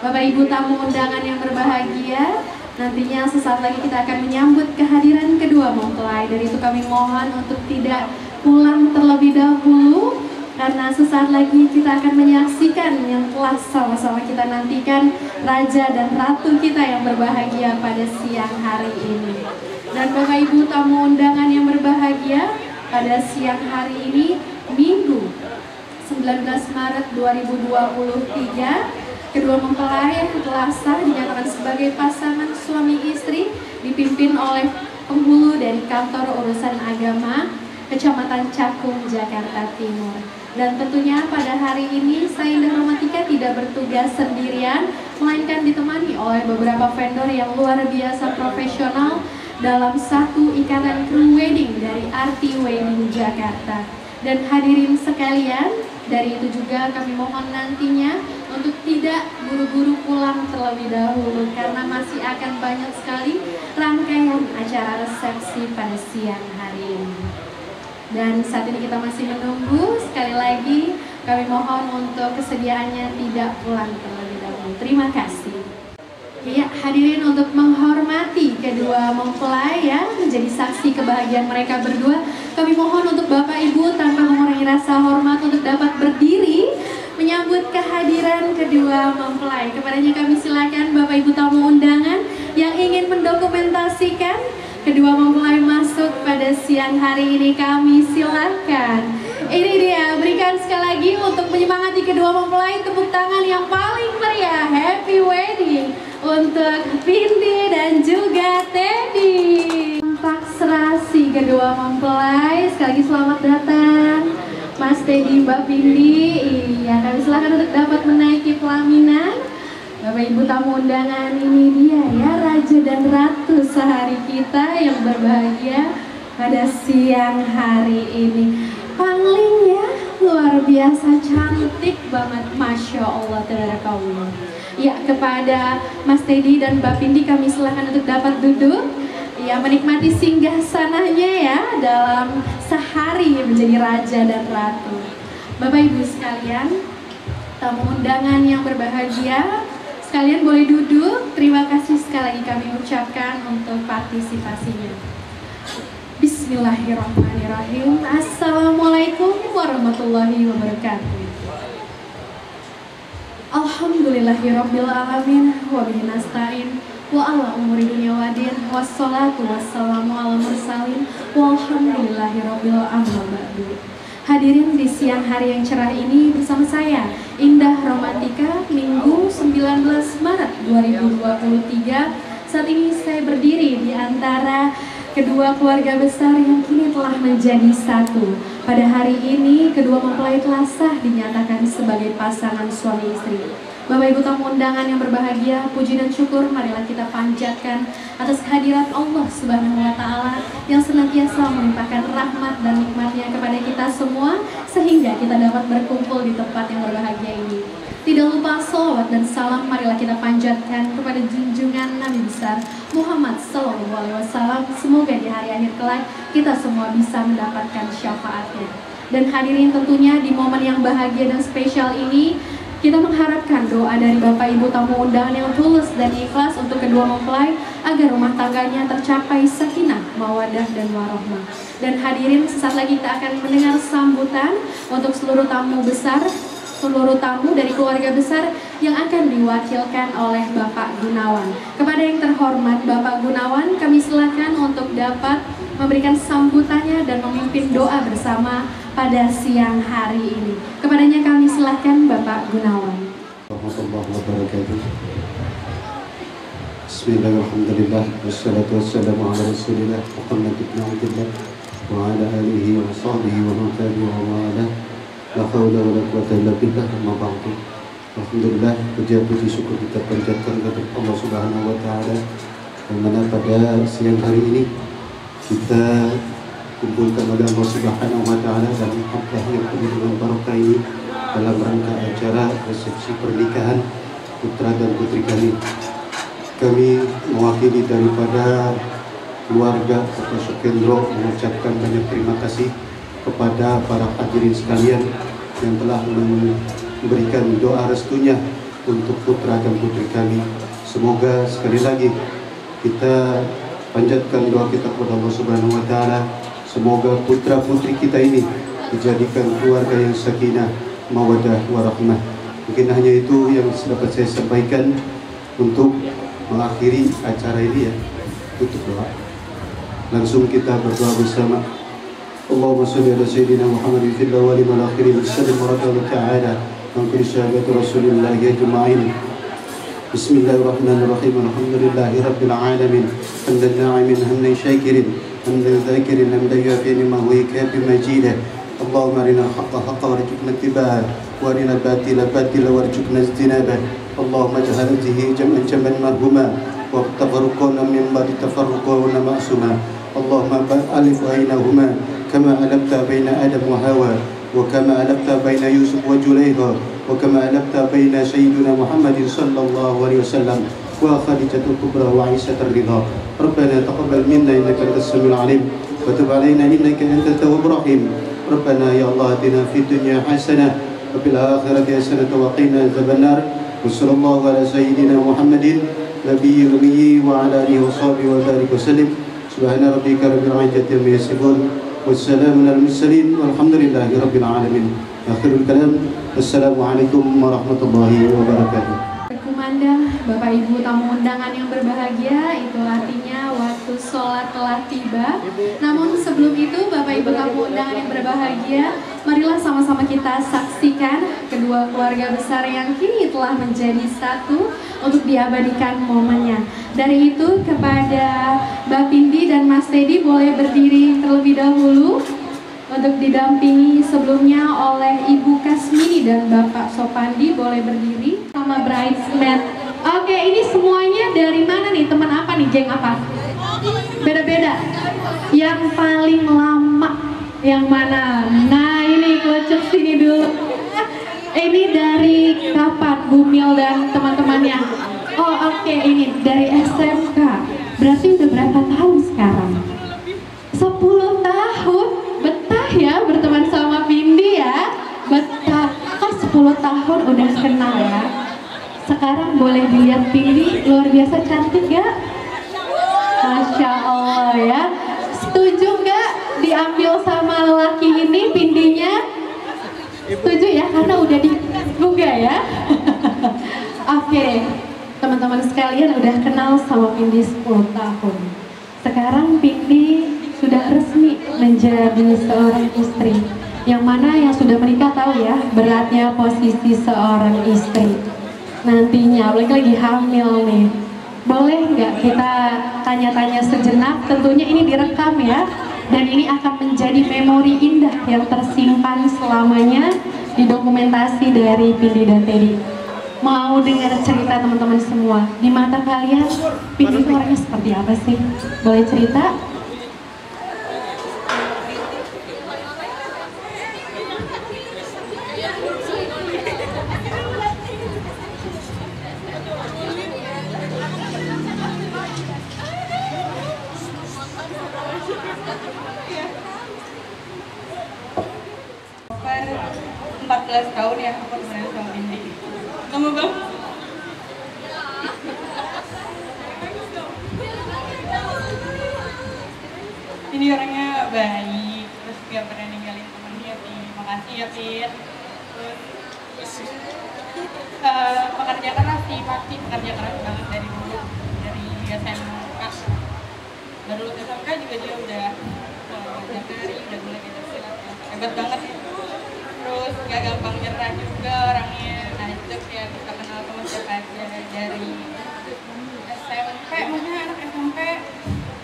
Bapak Ibu tamu undangan yang berbahagia, nantinya sesaat lagi kita akan menyambut kehadiran kedua mempelai. Dari itu kami mohon untuk tidak pulang terlebih dahulu, karena sesaat lagi kita akan menyaksikan yang telah sama-sama kita nantikan, raja dan ratu kita yang berbahagia pada siang hari ini. Dan Bapak Ibu tamu undangan yang berbahagia, pada siang hari ini Minggu sembilan belas Maret dua ribu dua puluh tiga, kedua mempelai yang telah sah dinyatakan sebagai pasangan suami istri, dipimpin oleh penghulu dari Kantor Urusan Agama Kecamatan Cakung, Jakarta Timur. Dan tentunya pada hari ini saya Indah Romantika tidak bertugas sendirian, melainkan ditemani oleh beberapa vendor yang luar biasa profesional dalam satu ikatan kru wedding dari Arti Wedding Jakarta. Dan hadirin sekalian, dari itu juga kami mohon nantinya untuk tidak buru-buru pulang terlebih dahulu, karena masih akan banyak sekali rangkaian acara resepsi pada siang hari ini. Dan saat ini kita masih menunggu, sekali lagi kami mohon untuk kesediaannya tidak pulang terlebih dahulu. Terima kasih. Ya, hadirin, untuk menghormati kedua mempelai yang menjadi saksi kebahagiaan mereka berdua, kami mohon untuk Bapak Ibu tanpa mengurangi rasa hormat untuk dapat berdiri menyambut kehadiran kedua mempelai. Kepadanya kami silakan Bapak Ibu tamu undangan yang ingin mendokumentasikan kedua mempelai masuk pada siang hari ini, kami silakan. Ini dia, berikan sekali lagi untuk menyemangati kedua mempelai tepuk tangan yang paling meriah. Happy wedding untuk Pindi dan juga Teddy. Tampak serasi kedua mempelai. Sekali lagi selamat datang Mas Teddy, Mbak Pindi. Iya, kami silakan untuk dapat menaiki pelaminan. Bapak Ibu tamu undangan, ini dia ya raja dan ratu sehari kita yang berbahagia pada siang hari ini. Paling ya luar biasa cantik banget, Masya Allah tabarakallah. Ya, kepada Mas Teddy dan Mbak Pindi kami silakan untuk dapat duduk, ya, menikmati singgah sananya ya dalam sehari menjadi raja dan ratu. Bapak Ibu sekalian, tamu undangan yang berbahagia, kalian boleh duduk. Terima kasih sekali lagi kami ucapkan untuk partisipasinya. Bismillahirrahmanirrahim. Assalamualaikum warahmatullahi wabarakatuh. Alhamdulillahirabbil alamin wa bihi nasta'in wa ala umuri dunya wadin wassalatu wassalamu ala mursalin walhamdulillahirabbil alamin. Hadirin di siang hari yang cerah ini bersama saya, Indah Romantika, Minggu sembilan belas Maret dua ribu dua puluh tiga. Saat ini saya berdiri di antara kedua keluarga besar yang kini telah menjadi satu. Pada hari ini, kedua mempelai telah sah dinyatakan sebagai pasangan suami istri. Bapak Ibu tamu undangan yang berbahagia, puji dan syukur marilah kita panjatkan atas kehadiran Allah Subhanahu wa Ta'ala yang senantiasa melimpahkan rahmat dan nikmatnya kepada kita semua, sehingga kita dapat berkumpul di tempat yang berbahagia ini. Tidak lupa salawat dan salam marilah kita panjatkan kepada junjungan Nabi besar Muhammad Sallallahu Alaihi Wasallam. Semoga di hari akhir kelak kita semua bisa mendapatkan syafaatnya. Dan hadirin, tentunya di momen yang bahagia dan spesial ini, kita mengharapkan doa dari Bapak Ibu tamu undangan yang tulus dan ikhlas untuk kedua mempelai agar rumah tangganya tercapai sakinah, mawadah, dan warahmah. Dan hadirin, sesaat lagi kita akan mendengar sambutan untuk seluruh tamu besar, seluruh tamu dari keluarga besar yang akan diwakilkan oleh Bapak Gunawan. Kepada yang terhormat Bapak Gunawan, kami silakan untuk dapat memberikan sambutannya dan memimpin doa bersama pada siang hari ini. Kepadanya kami silakan Bapak Gunawan. Bismillahirrahmanirrahim. Wassalatu wassalamu ala Rasulillah Muhammad ibn Abdillah wa ala alihi wa sahbihi wa man tabi'ahum wa ala Alhamdulillah, puji syukur kita panjatkan kepada Allah Subhanahu wa Ta'ala, yang mana pada siang hari ini kita kumpulkan oleh Allah Subhanahu wa Ta'ala dalam haflah yang penuh dengan barokah ini dalam rangka acara resepsi pernikahan putra dan putri kami. Kami mewakili daripada keluarga Bapak Sukendro mengucapkan banyak terima kasih kepada para hadirin sekalian yang telah memberikan doa restunya untuk putra dan putri kami. Semoga sekali lagi kita panjatkan doa kita kepada Allah Subhanahu wa Ta'ala. Semoga putra putri kita ini dijadikan keluarga yang sakinah, mawadah, warahmah. Mungkin hanya itu yang dapat saya sampaikan untuk mengakhiri acara ini, ya. Tutup doa. Langsung kita berdoa bersama. اللهم صل على سيدنا محمد في الاول والاخر وسلم ورحمه تعالى عن كل صحابه رسول الله اجمعين. بسم الله الرحمن الرحيم. الحمد لله رب العالمين. حمدا ناعما حمدا شاكرا حمدا ذاكرا حمدا يوافي نعمه ويكافي مجيده. اللهم ارنا الحق حقا وارزقنا اتباعه وارنا الباطل باطلا وارزقنا اجتنابه. اللهم اجعل هذه جمعا جمعا مرحوما وتفرقنا من بعد تفرقنا معصوما. اللهم الف بينهما كما ألفت بين آدم وحواء وكما ألفت بين يوسف وجليها وكما ألفت بين سيدنا محمد صلى الله عليه وسلم وخديجة الكبرى وعائشة الرضا. ربنا تقبل منا إنك أنت السميع العليم وتب علينا إنك أنت التواب الرحيم. ربنا يا الله آتنا في الدنيا حسنة وفي الآخرة حسنة وقنا عذاب النار. وصلى الله على سيدنا محمد نبي الأمي وعلى آله وصحبه وبارك وسلم. سبحان ربك رب العزة عما يصفون والسلام على المرسلين والحمد لله رب العالمين. Akhir kalam. Assalamualaikum warahmatullahi wabarakatuh. Berkumandang, Bapak Ibu tamu undangan yang berbahagia, itu artinya waktu sholat telah tiba. Namun sebelum itu, Bapak Ibu tamu undangan yang berbahagia, marilah sama-sama kita saksikan kedua keluarga besar yang kini telah menjadi satu untuk diabadikan momennya. Dari itu kepada Mbak Pindi dan Mas Teddy boleh berdiri terlebih dahulu untuk didampingi sebelumnya oleh Ibu Kasmini dan Bapak Sopandi, boleh berdiri sama bridesmaid. Oke, ini semuanya dari mana nih? Teman apa nih? Geng apa? Beda-beda. Yang paling lama yang mana? Nah, ini kocok sini dulu. Ini dari Kapat, Bumil dan teman-temannya. Oh, oke, okay. Ini dari S M K. Berarti udah berapa tahun sekarang? sepuluh tahun. Betah ya berteman sama Pindi ya? Betah. Kan sepuluh tahun udah kenal ya. Sekarang boleh dilihat Pindi, luar biasa cantik ya? Masya Allah ya. Setuju nggak diambil sama lelaki ini Pindinya? Setuju ya, karena udah dibuka ya. Oke, teman-teman sekalian udah kenal sama Pindi sepuluh tahun. Sekarang Pindi sudah resmi menjadi seorang istri. Yang mana yang sudah menikah tahu ya beratnya posisi seorang istri. Nantinya lagi-lagi hamil nih. Boleh nggak kita tanya-tanya sejenak? Tentunya ini direkam ya, dan ini akan menjadi memori indah yang tersimpan selamanya di dokumentasi dari Pindi dan Teddy. Mau dengar cerita teman-teman semua? Di mata kalian Pindi itu orangnya seperti apa sih? Boleh cerita? empat belas tahun ya aku temenan sama Pindi. Kamu Bang? Ini orangnya baik, terus gak pernah ninggalin temennya. Makasih ya Pin. Terus uh, pekerja keras sih, pasti pekerja keras banget dari dulu, dari S M K. Baru S M K juga dia udah kerja hari, udah mulai gitu. Hebat banget ya. Terus gak gampang nyerah juga orangnya. Nah itu ya, kita kenal teman siapa aja dari S M P, maksudnya anak S M P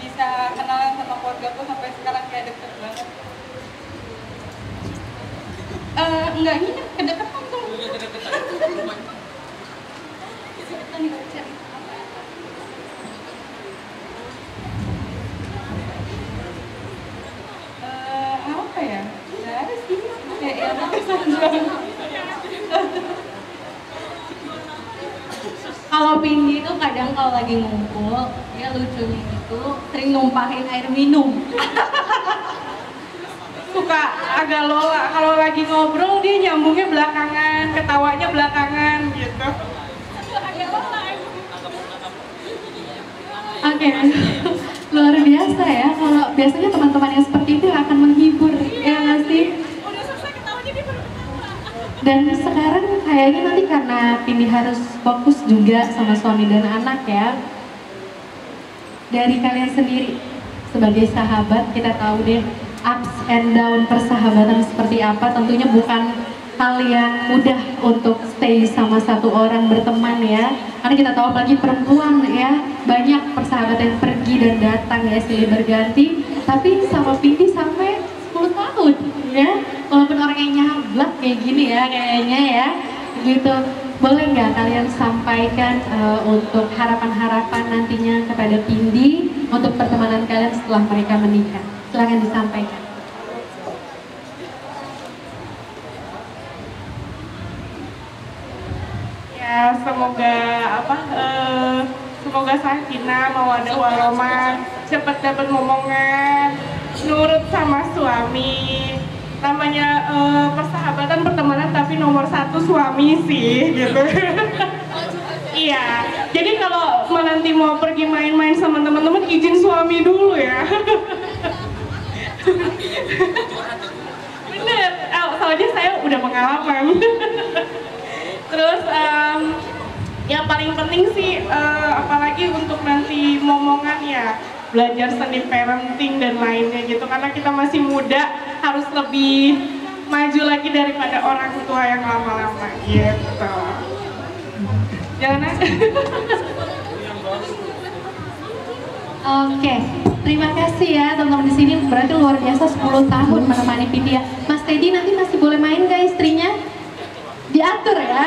bisa kenalan sama keluarga aku sampai sekarang, kayak deket banget. uh, nggak nginep, kedekatan tuh. Iya, kedekatan. Kedekatan dibaca. Uh, apa ya? Nggak ada sih. Ya, ya, kalau Pindi tuh kadang kalau lagi ngumpul, ya lucunya itu sering numpahin air minum. Suka agak lola, kalau lagi ngobrol dia nyambungnya belakangan, ketawanya belakangan gitu. Agak lola. Oke, luar biasa ya. Kalau biasanya teman-teman yang seperti itu akan menghibur, iya, ya nggak sih? Udah selesai ketawanya dia baru ketawa. Dan sekarang kayaknya nanti karena Pindi harus fokus juga sama suami dan anak ya. Dari kalian sendiri sebagai sahabat, kita tahu deh ups and down persahabatan seperti apa. Tentunya bukan hal yang mudah untuk stay sama satu orang berteman ya, karena kita tahu apalagi perempuan ya, banyak persahabatan pergi dan datang ya, silih berganti. Tapi sama Pindi sampai sepuluh tahun ya, walaupun orang yang nyablak kayak gini ya kayaknya ya gitu. Boleh nggak kalian sampaikan uh, untuk harapan-harapan nantinya kepada Pindi untuk pertemanan kalian setelah mereka menikah? Silahkan disampaikan. Ya, semoga apa? Uh, semoga sakinah, mawaddah warahmah, cepat dapat momongan, nurut sama suami. Namanya uh, persahabatan pertemanan tapi nomor satu suami sih gitu. Iya, jadi kalau nanti mau pergi main-main sama teman-teman izin suami dulu ya. Bener, oh, soalnya saya udah pengalaman. Terus um, yang paling penting sih uh, apalagi untuk nanti momongan ya, belajar seni parenting dan lainnya gitu, karena kita masih muda, harus lebih maju lagi daripada orang tua yang lama-lama gitu. Jangan ada. Oke, terima kasih ya teman-teman di sini. Berarti luar biasa sepuluh tahun menemani Pindi ya. Mas Teddy nanti masih boleh main gak istrinya? Diatur ya.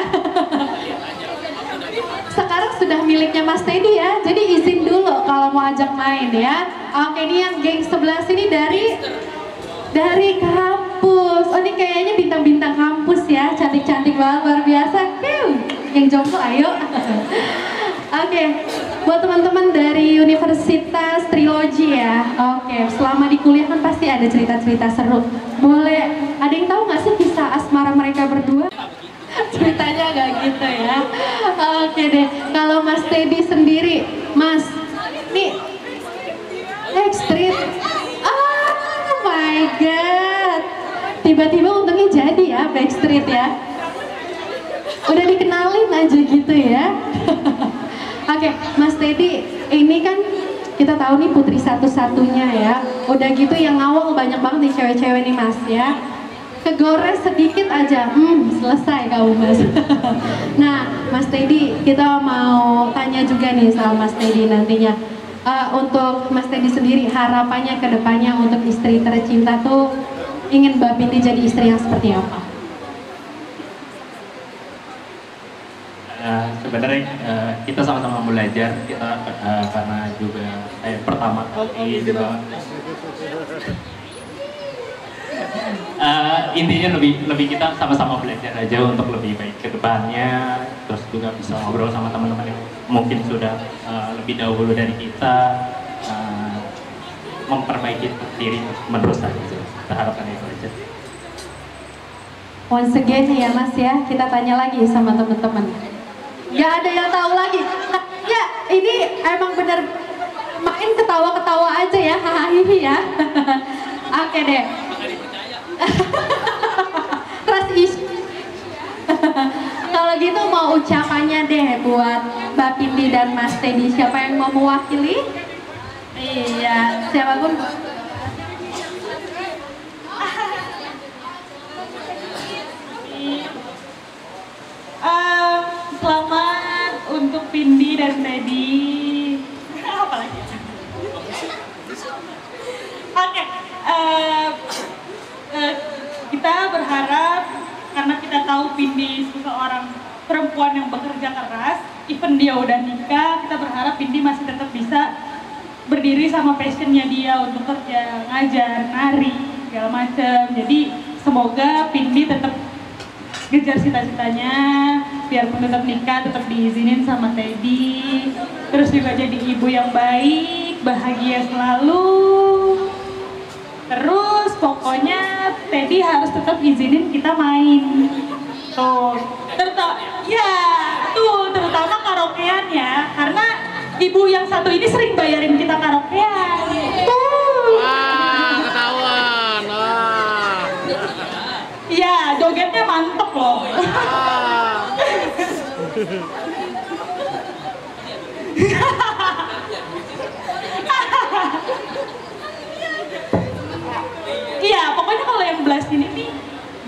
Sekarang sudah miliknya Mas Teddy ya, jadi izin dulu kalau mau ajak main ya. Oke, ini yang geng sebelah sini dari dari kampus. Oh, ini kayaknya bintang-bintang kampus ya, cantik-cantik banget, luar biasa. Yang jomblo ayo. Oke, buat teman-teman dari Universitas Trilogi ya. Oke, selama di kuliah kan pasti ada cerita-cerita seru. Boleh, ada yang tahu nggak sih kisah asmara mereka berdua? Ceritanya agak gitu ya. Oke deh, kalau Mas Teddy sendiri, Mas, nih, ekstrim. Oh my god, tiba-tiba untungnya jadi ya backstreet ya. Udah dikenalin aja gitu ya. Oke, Mas Teddy, ini kan kita tahu nih putri satu-satunya ya. Udah gitu yang ngawal banyak banget nih cewek-cewek nih Mas ya. Kegores sedikit aja, hmm, selesai kamu Mas. Nah, Mas Teddy, kita mau tanya juga nih sama Mas Teddy nantinya. Uh, untuk Mas Teddy sendiri, harapannya kedepannya untuk istri tercinta tuh ingin Mbak Pindi jadi istri yang seperti apa? Uh, sebenarnya uh, kita sama-sama belajar, kita uh, karena juga eh, pertama kali juga. Uh, intinya lebih lebih kita sama-sama belajar aja untuk lebih baik ke depannya, terus juga bisa ngobrol sama teman-teman yang mungkin sudah uh, lebih dahulu dari kita, uh, memperbaiki diri menerus aja. Harapan itu aja. Once again ya Mas ya, kita tanya lagi sama teman-teman. Gak ada yang tahu lagi. Ya ini emang bener main ketawa-ketawa aja ya, hahaha ya. Oke deh. Trust issue. Kalau gitu mau ucapannya deh buat Mbak Pindi dan Mas Teddy, siapa yang mau mewakili? Iya, siapapun. Uh, selamat untuk Pindi dan Teddy. Apa lagi? Oke. Okay. Uh, kita berharap tahu Pindi seorang perempuan yang bekerja keras, even dia udah nikah, kita berharap Pindi masih tetap bisa berdiri sama passionnya dia untuk kerja, ngajar, nari, segala macam. Jadi semoga Pindi tetap kejar cita-citanya, biarpun tetap nikah, tetap diizinin sama Teddy. Terus juga jadi ibu yang baik, bahagia selalu. Terus pokoknya Teddy harus tetap izinin kita main. Tuh, terutama ya, tuh terutama karaokean ya, karena ibu yang satu ini sering bayarin kita karaokean. Tuh. Wah, ketahuan. Wah. Iya, jogetnya mantep loh. Wah. Iya, pokoknya kalau yang belas ini nih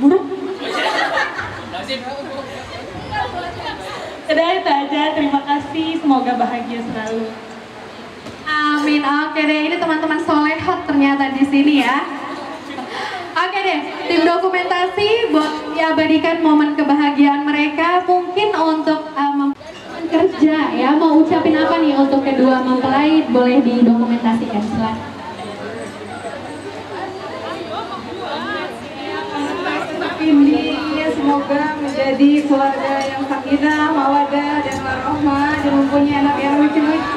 buruk. Udah itu aja, terima kasih, semoga bahagia selalu. Amin. Oke deh, ini teman-teman solehot ternyata di sini ya. Oke deh, tim dokumentasi buat diabadikan momen kebahagiaan mereka, mungkin untuk um, kerja ya. Mau ucapin apa nih untuk kedua mempelai, boleh didokumentasikan silahkan. Pindi, semoga menjadi keluarga yang sakinah, mawadah, dan warohmah, dan mempunyai anak yang lucu-lucu.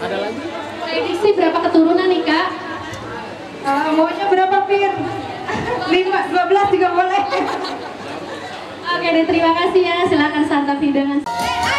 Ada lagi? Prediksi berapa keturunan nih kak? Uh, maunya berapa Pir? Lima, dua belas juga boleh. Oke deh, terima kasih ya, silakan santap hidangan. Sampai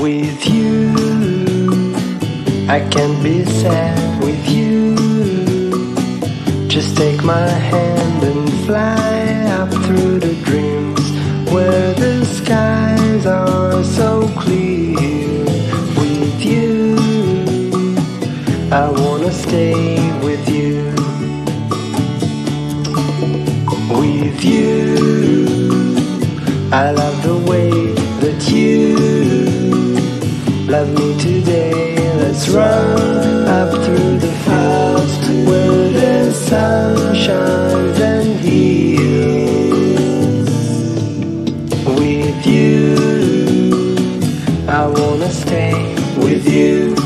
with you. I can't be sad with you. Just take my hand and fly up through the dreams where the skies are so clear. With you, I wanna stay with you. With you, I love the way that you love me today. Let's run up through the fields where the sun shines and heals. With you, I wanna stay with you.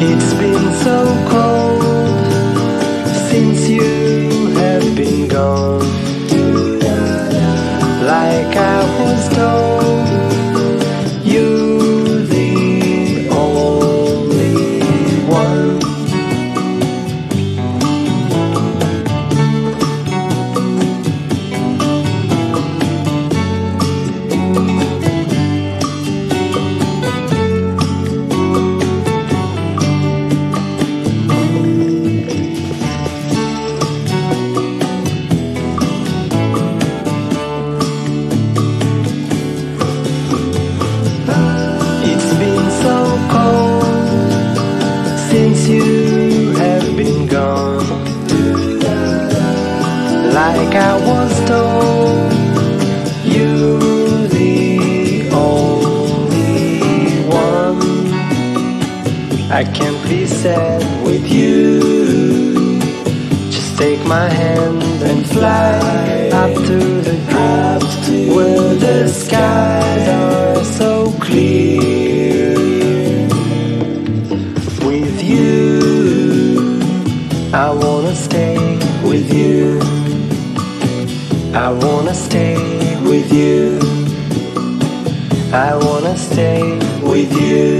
It's been so cold since you have been gone. Like I was told, you're the only one. Like I was told, you're the only one. I can't be sad with you. Just take my hand and fly up to the dreams where the skies are so clear. With you, I wanna stay with you. I wanna stay with you. I wanna stay with you.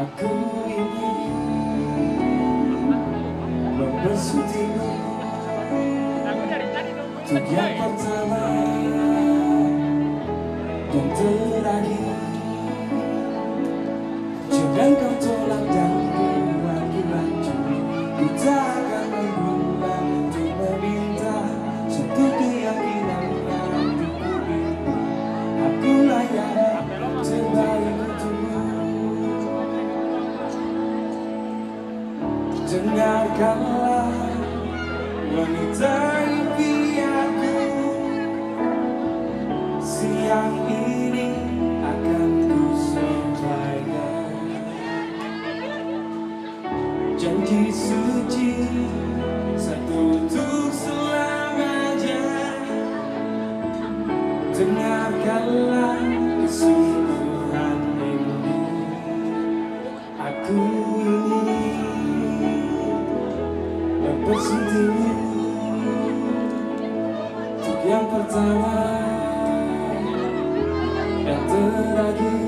Aku layak, cinta itu dengarkanlah wanita impianku, siang ini akan ku sampaikan janji suci satu untuk selamanya. Dengarkanlah kesungguhan ini, aku ini bersedih untuk yang pertama dan terakhir.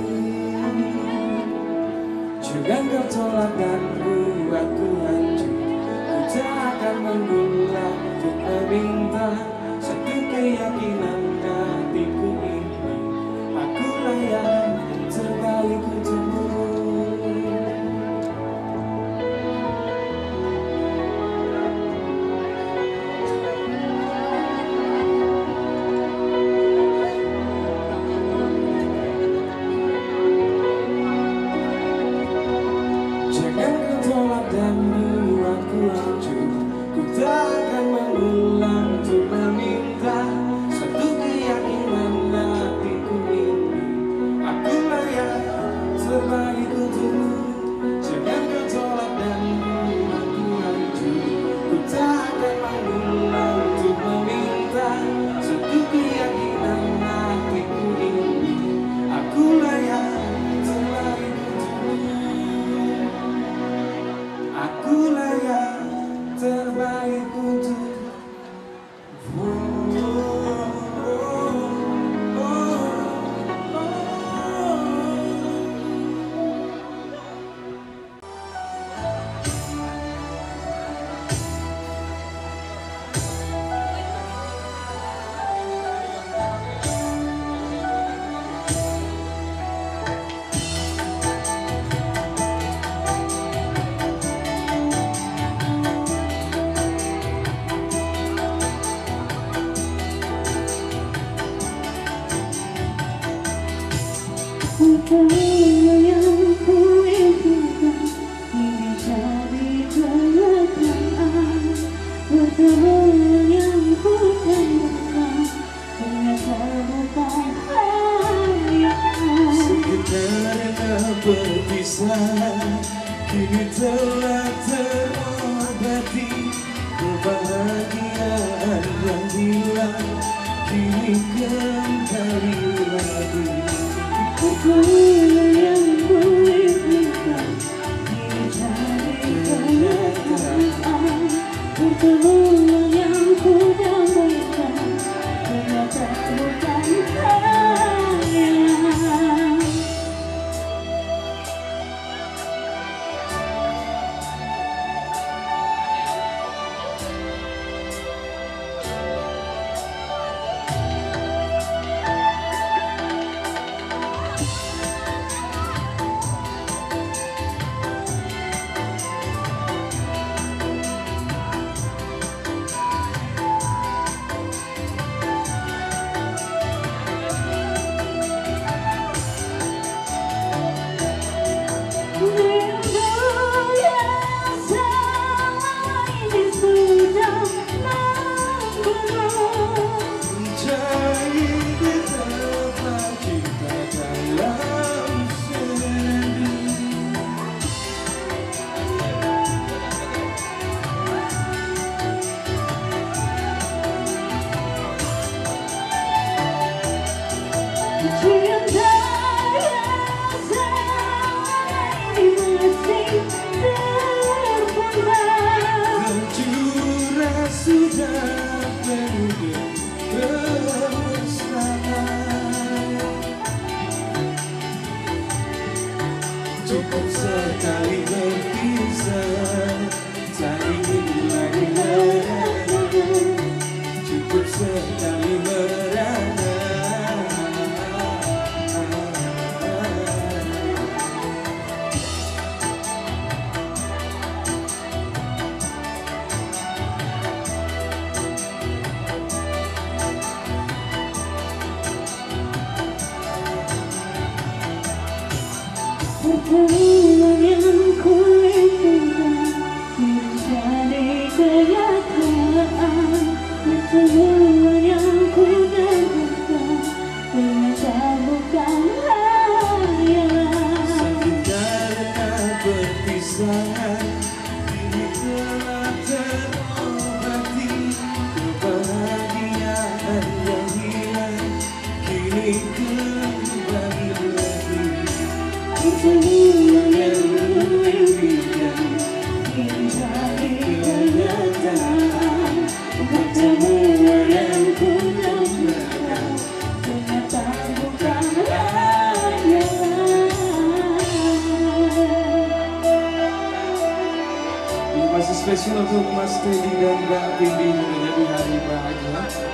Jangan kau tolak dan buatku hancur, ku tak akan mengulang untuk meminta satu keyakinan hatiku ini. Akulah yang terbaik untukmu. Pertemuan yang ku inginkan, Spesial untuk Mas Teddy dan Mbak Teddy menjadi hari bahagia. Jangan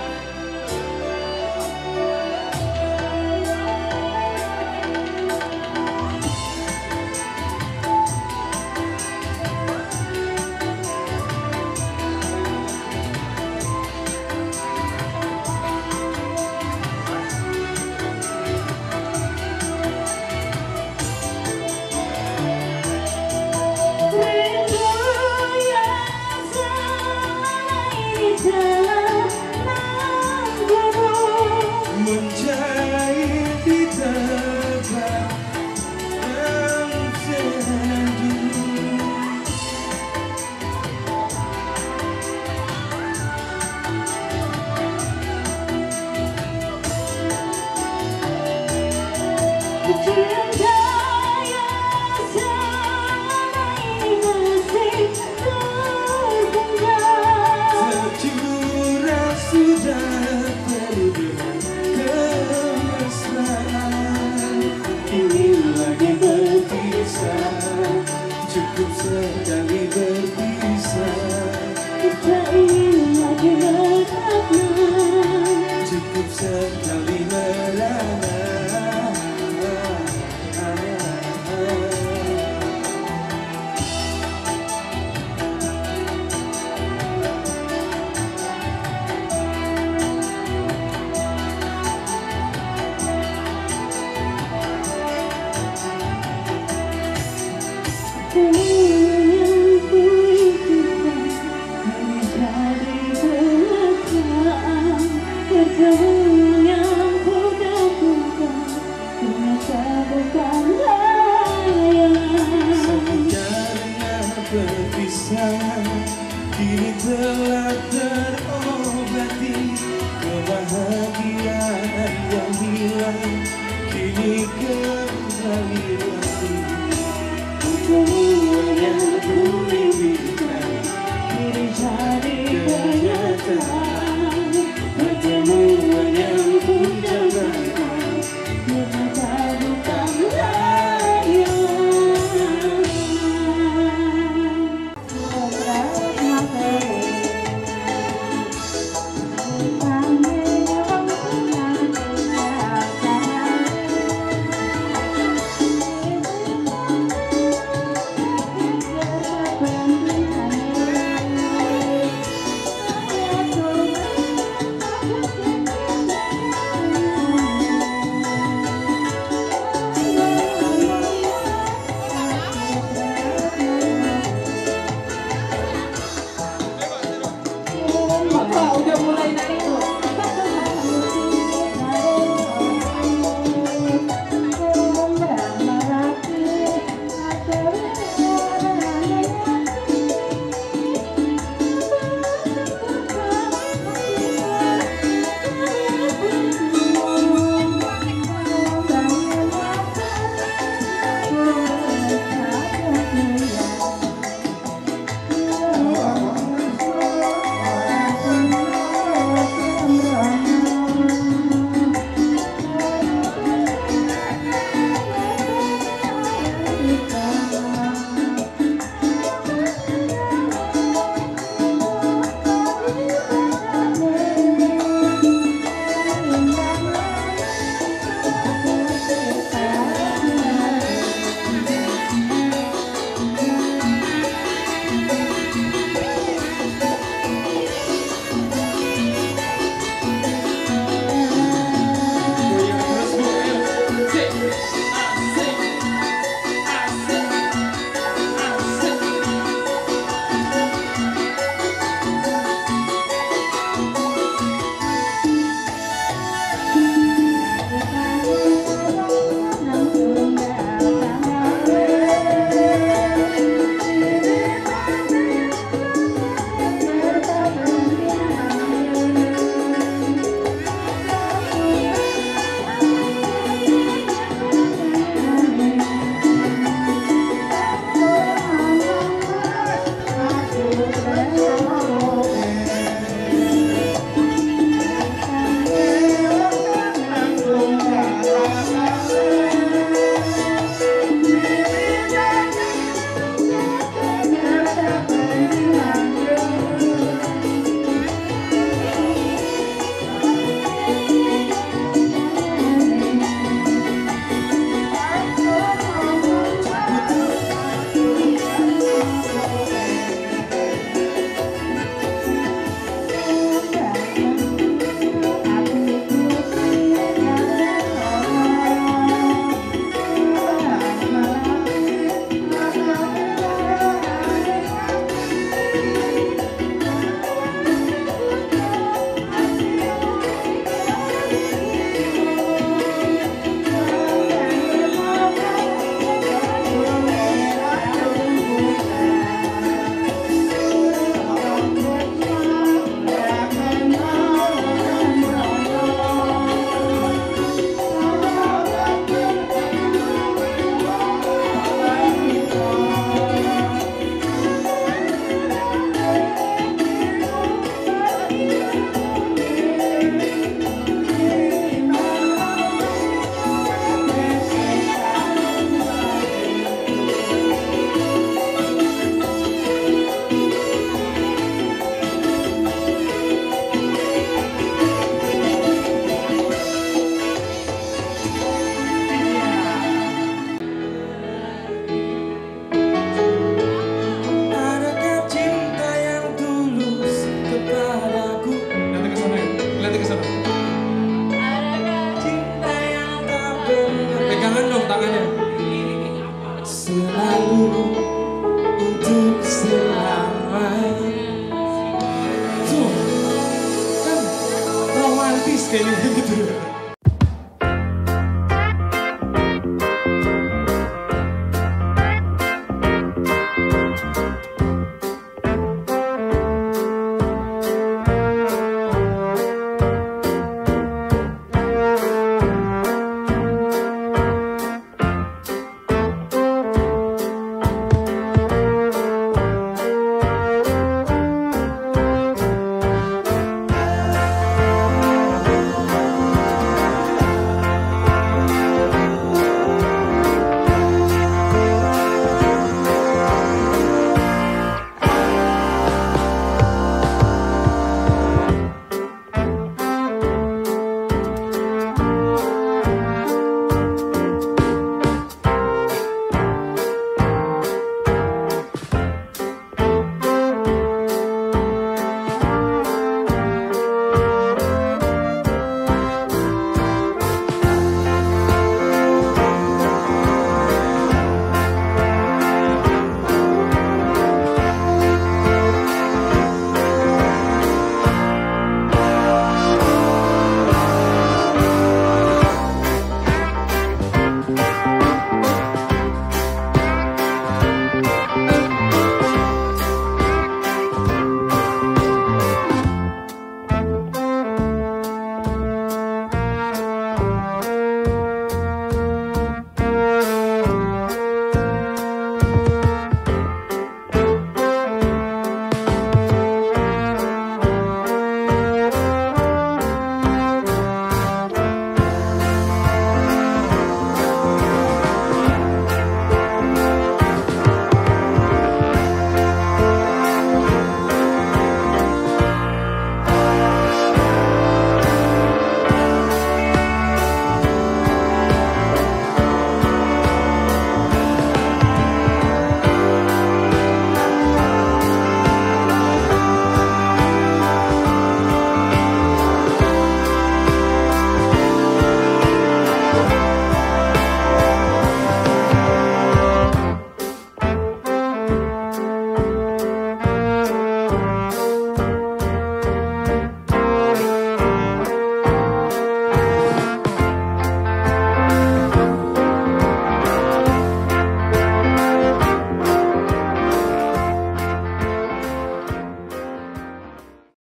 Romantis kayak gitu.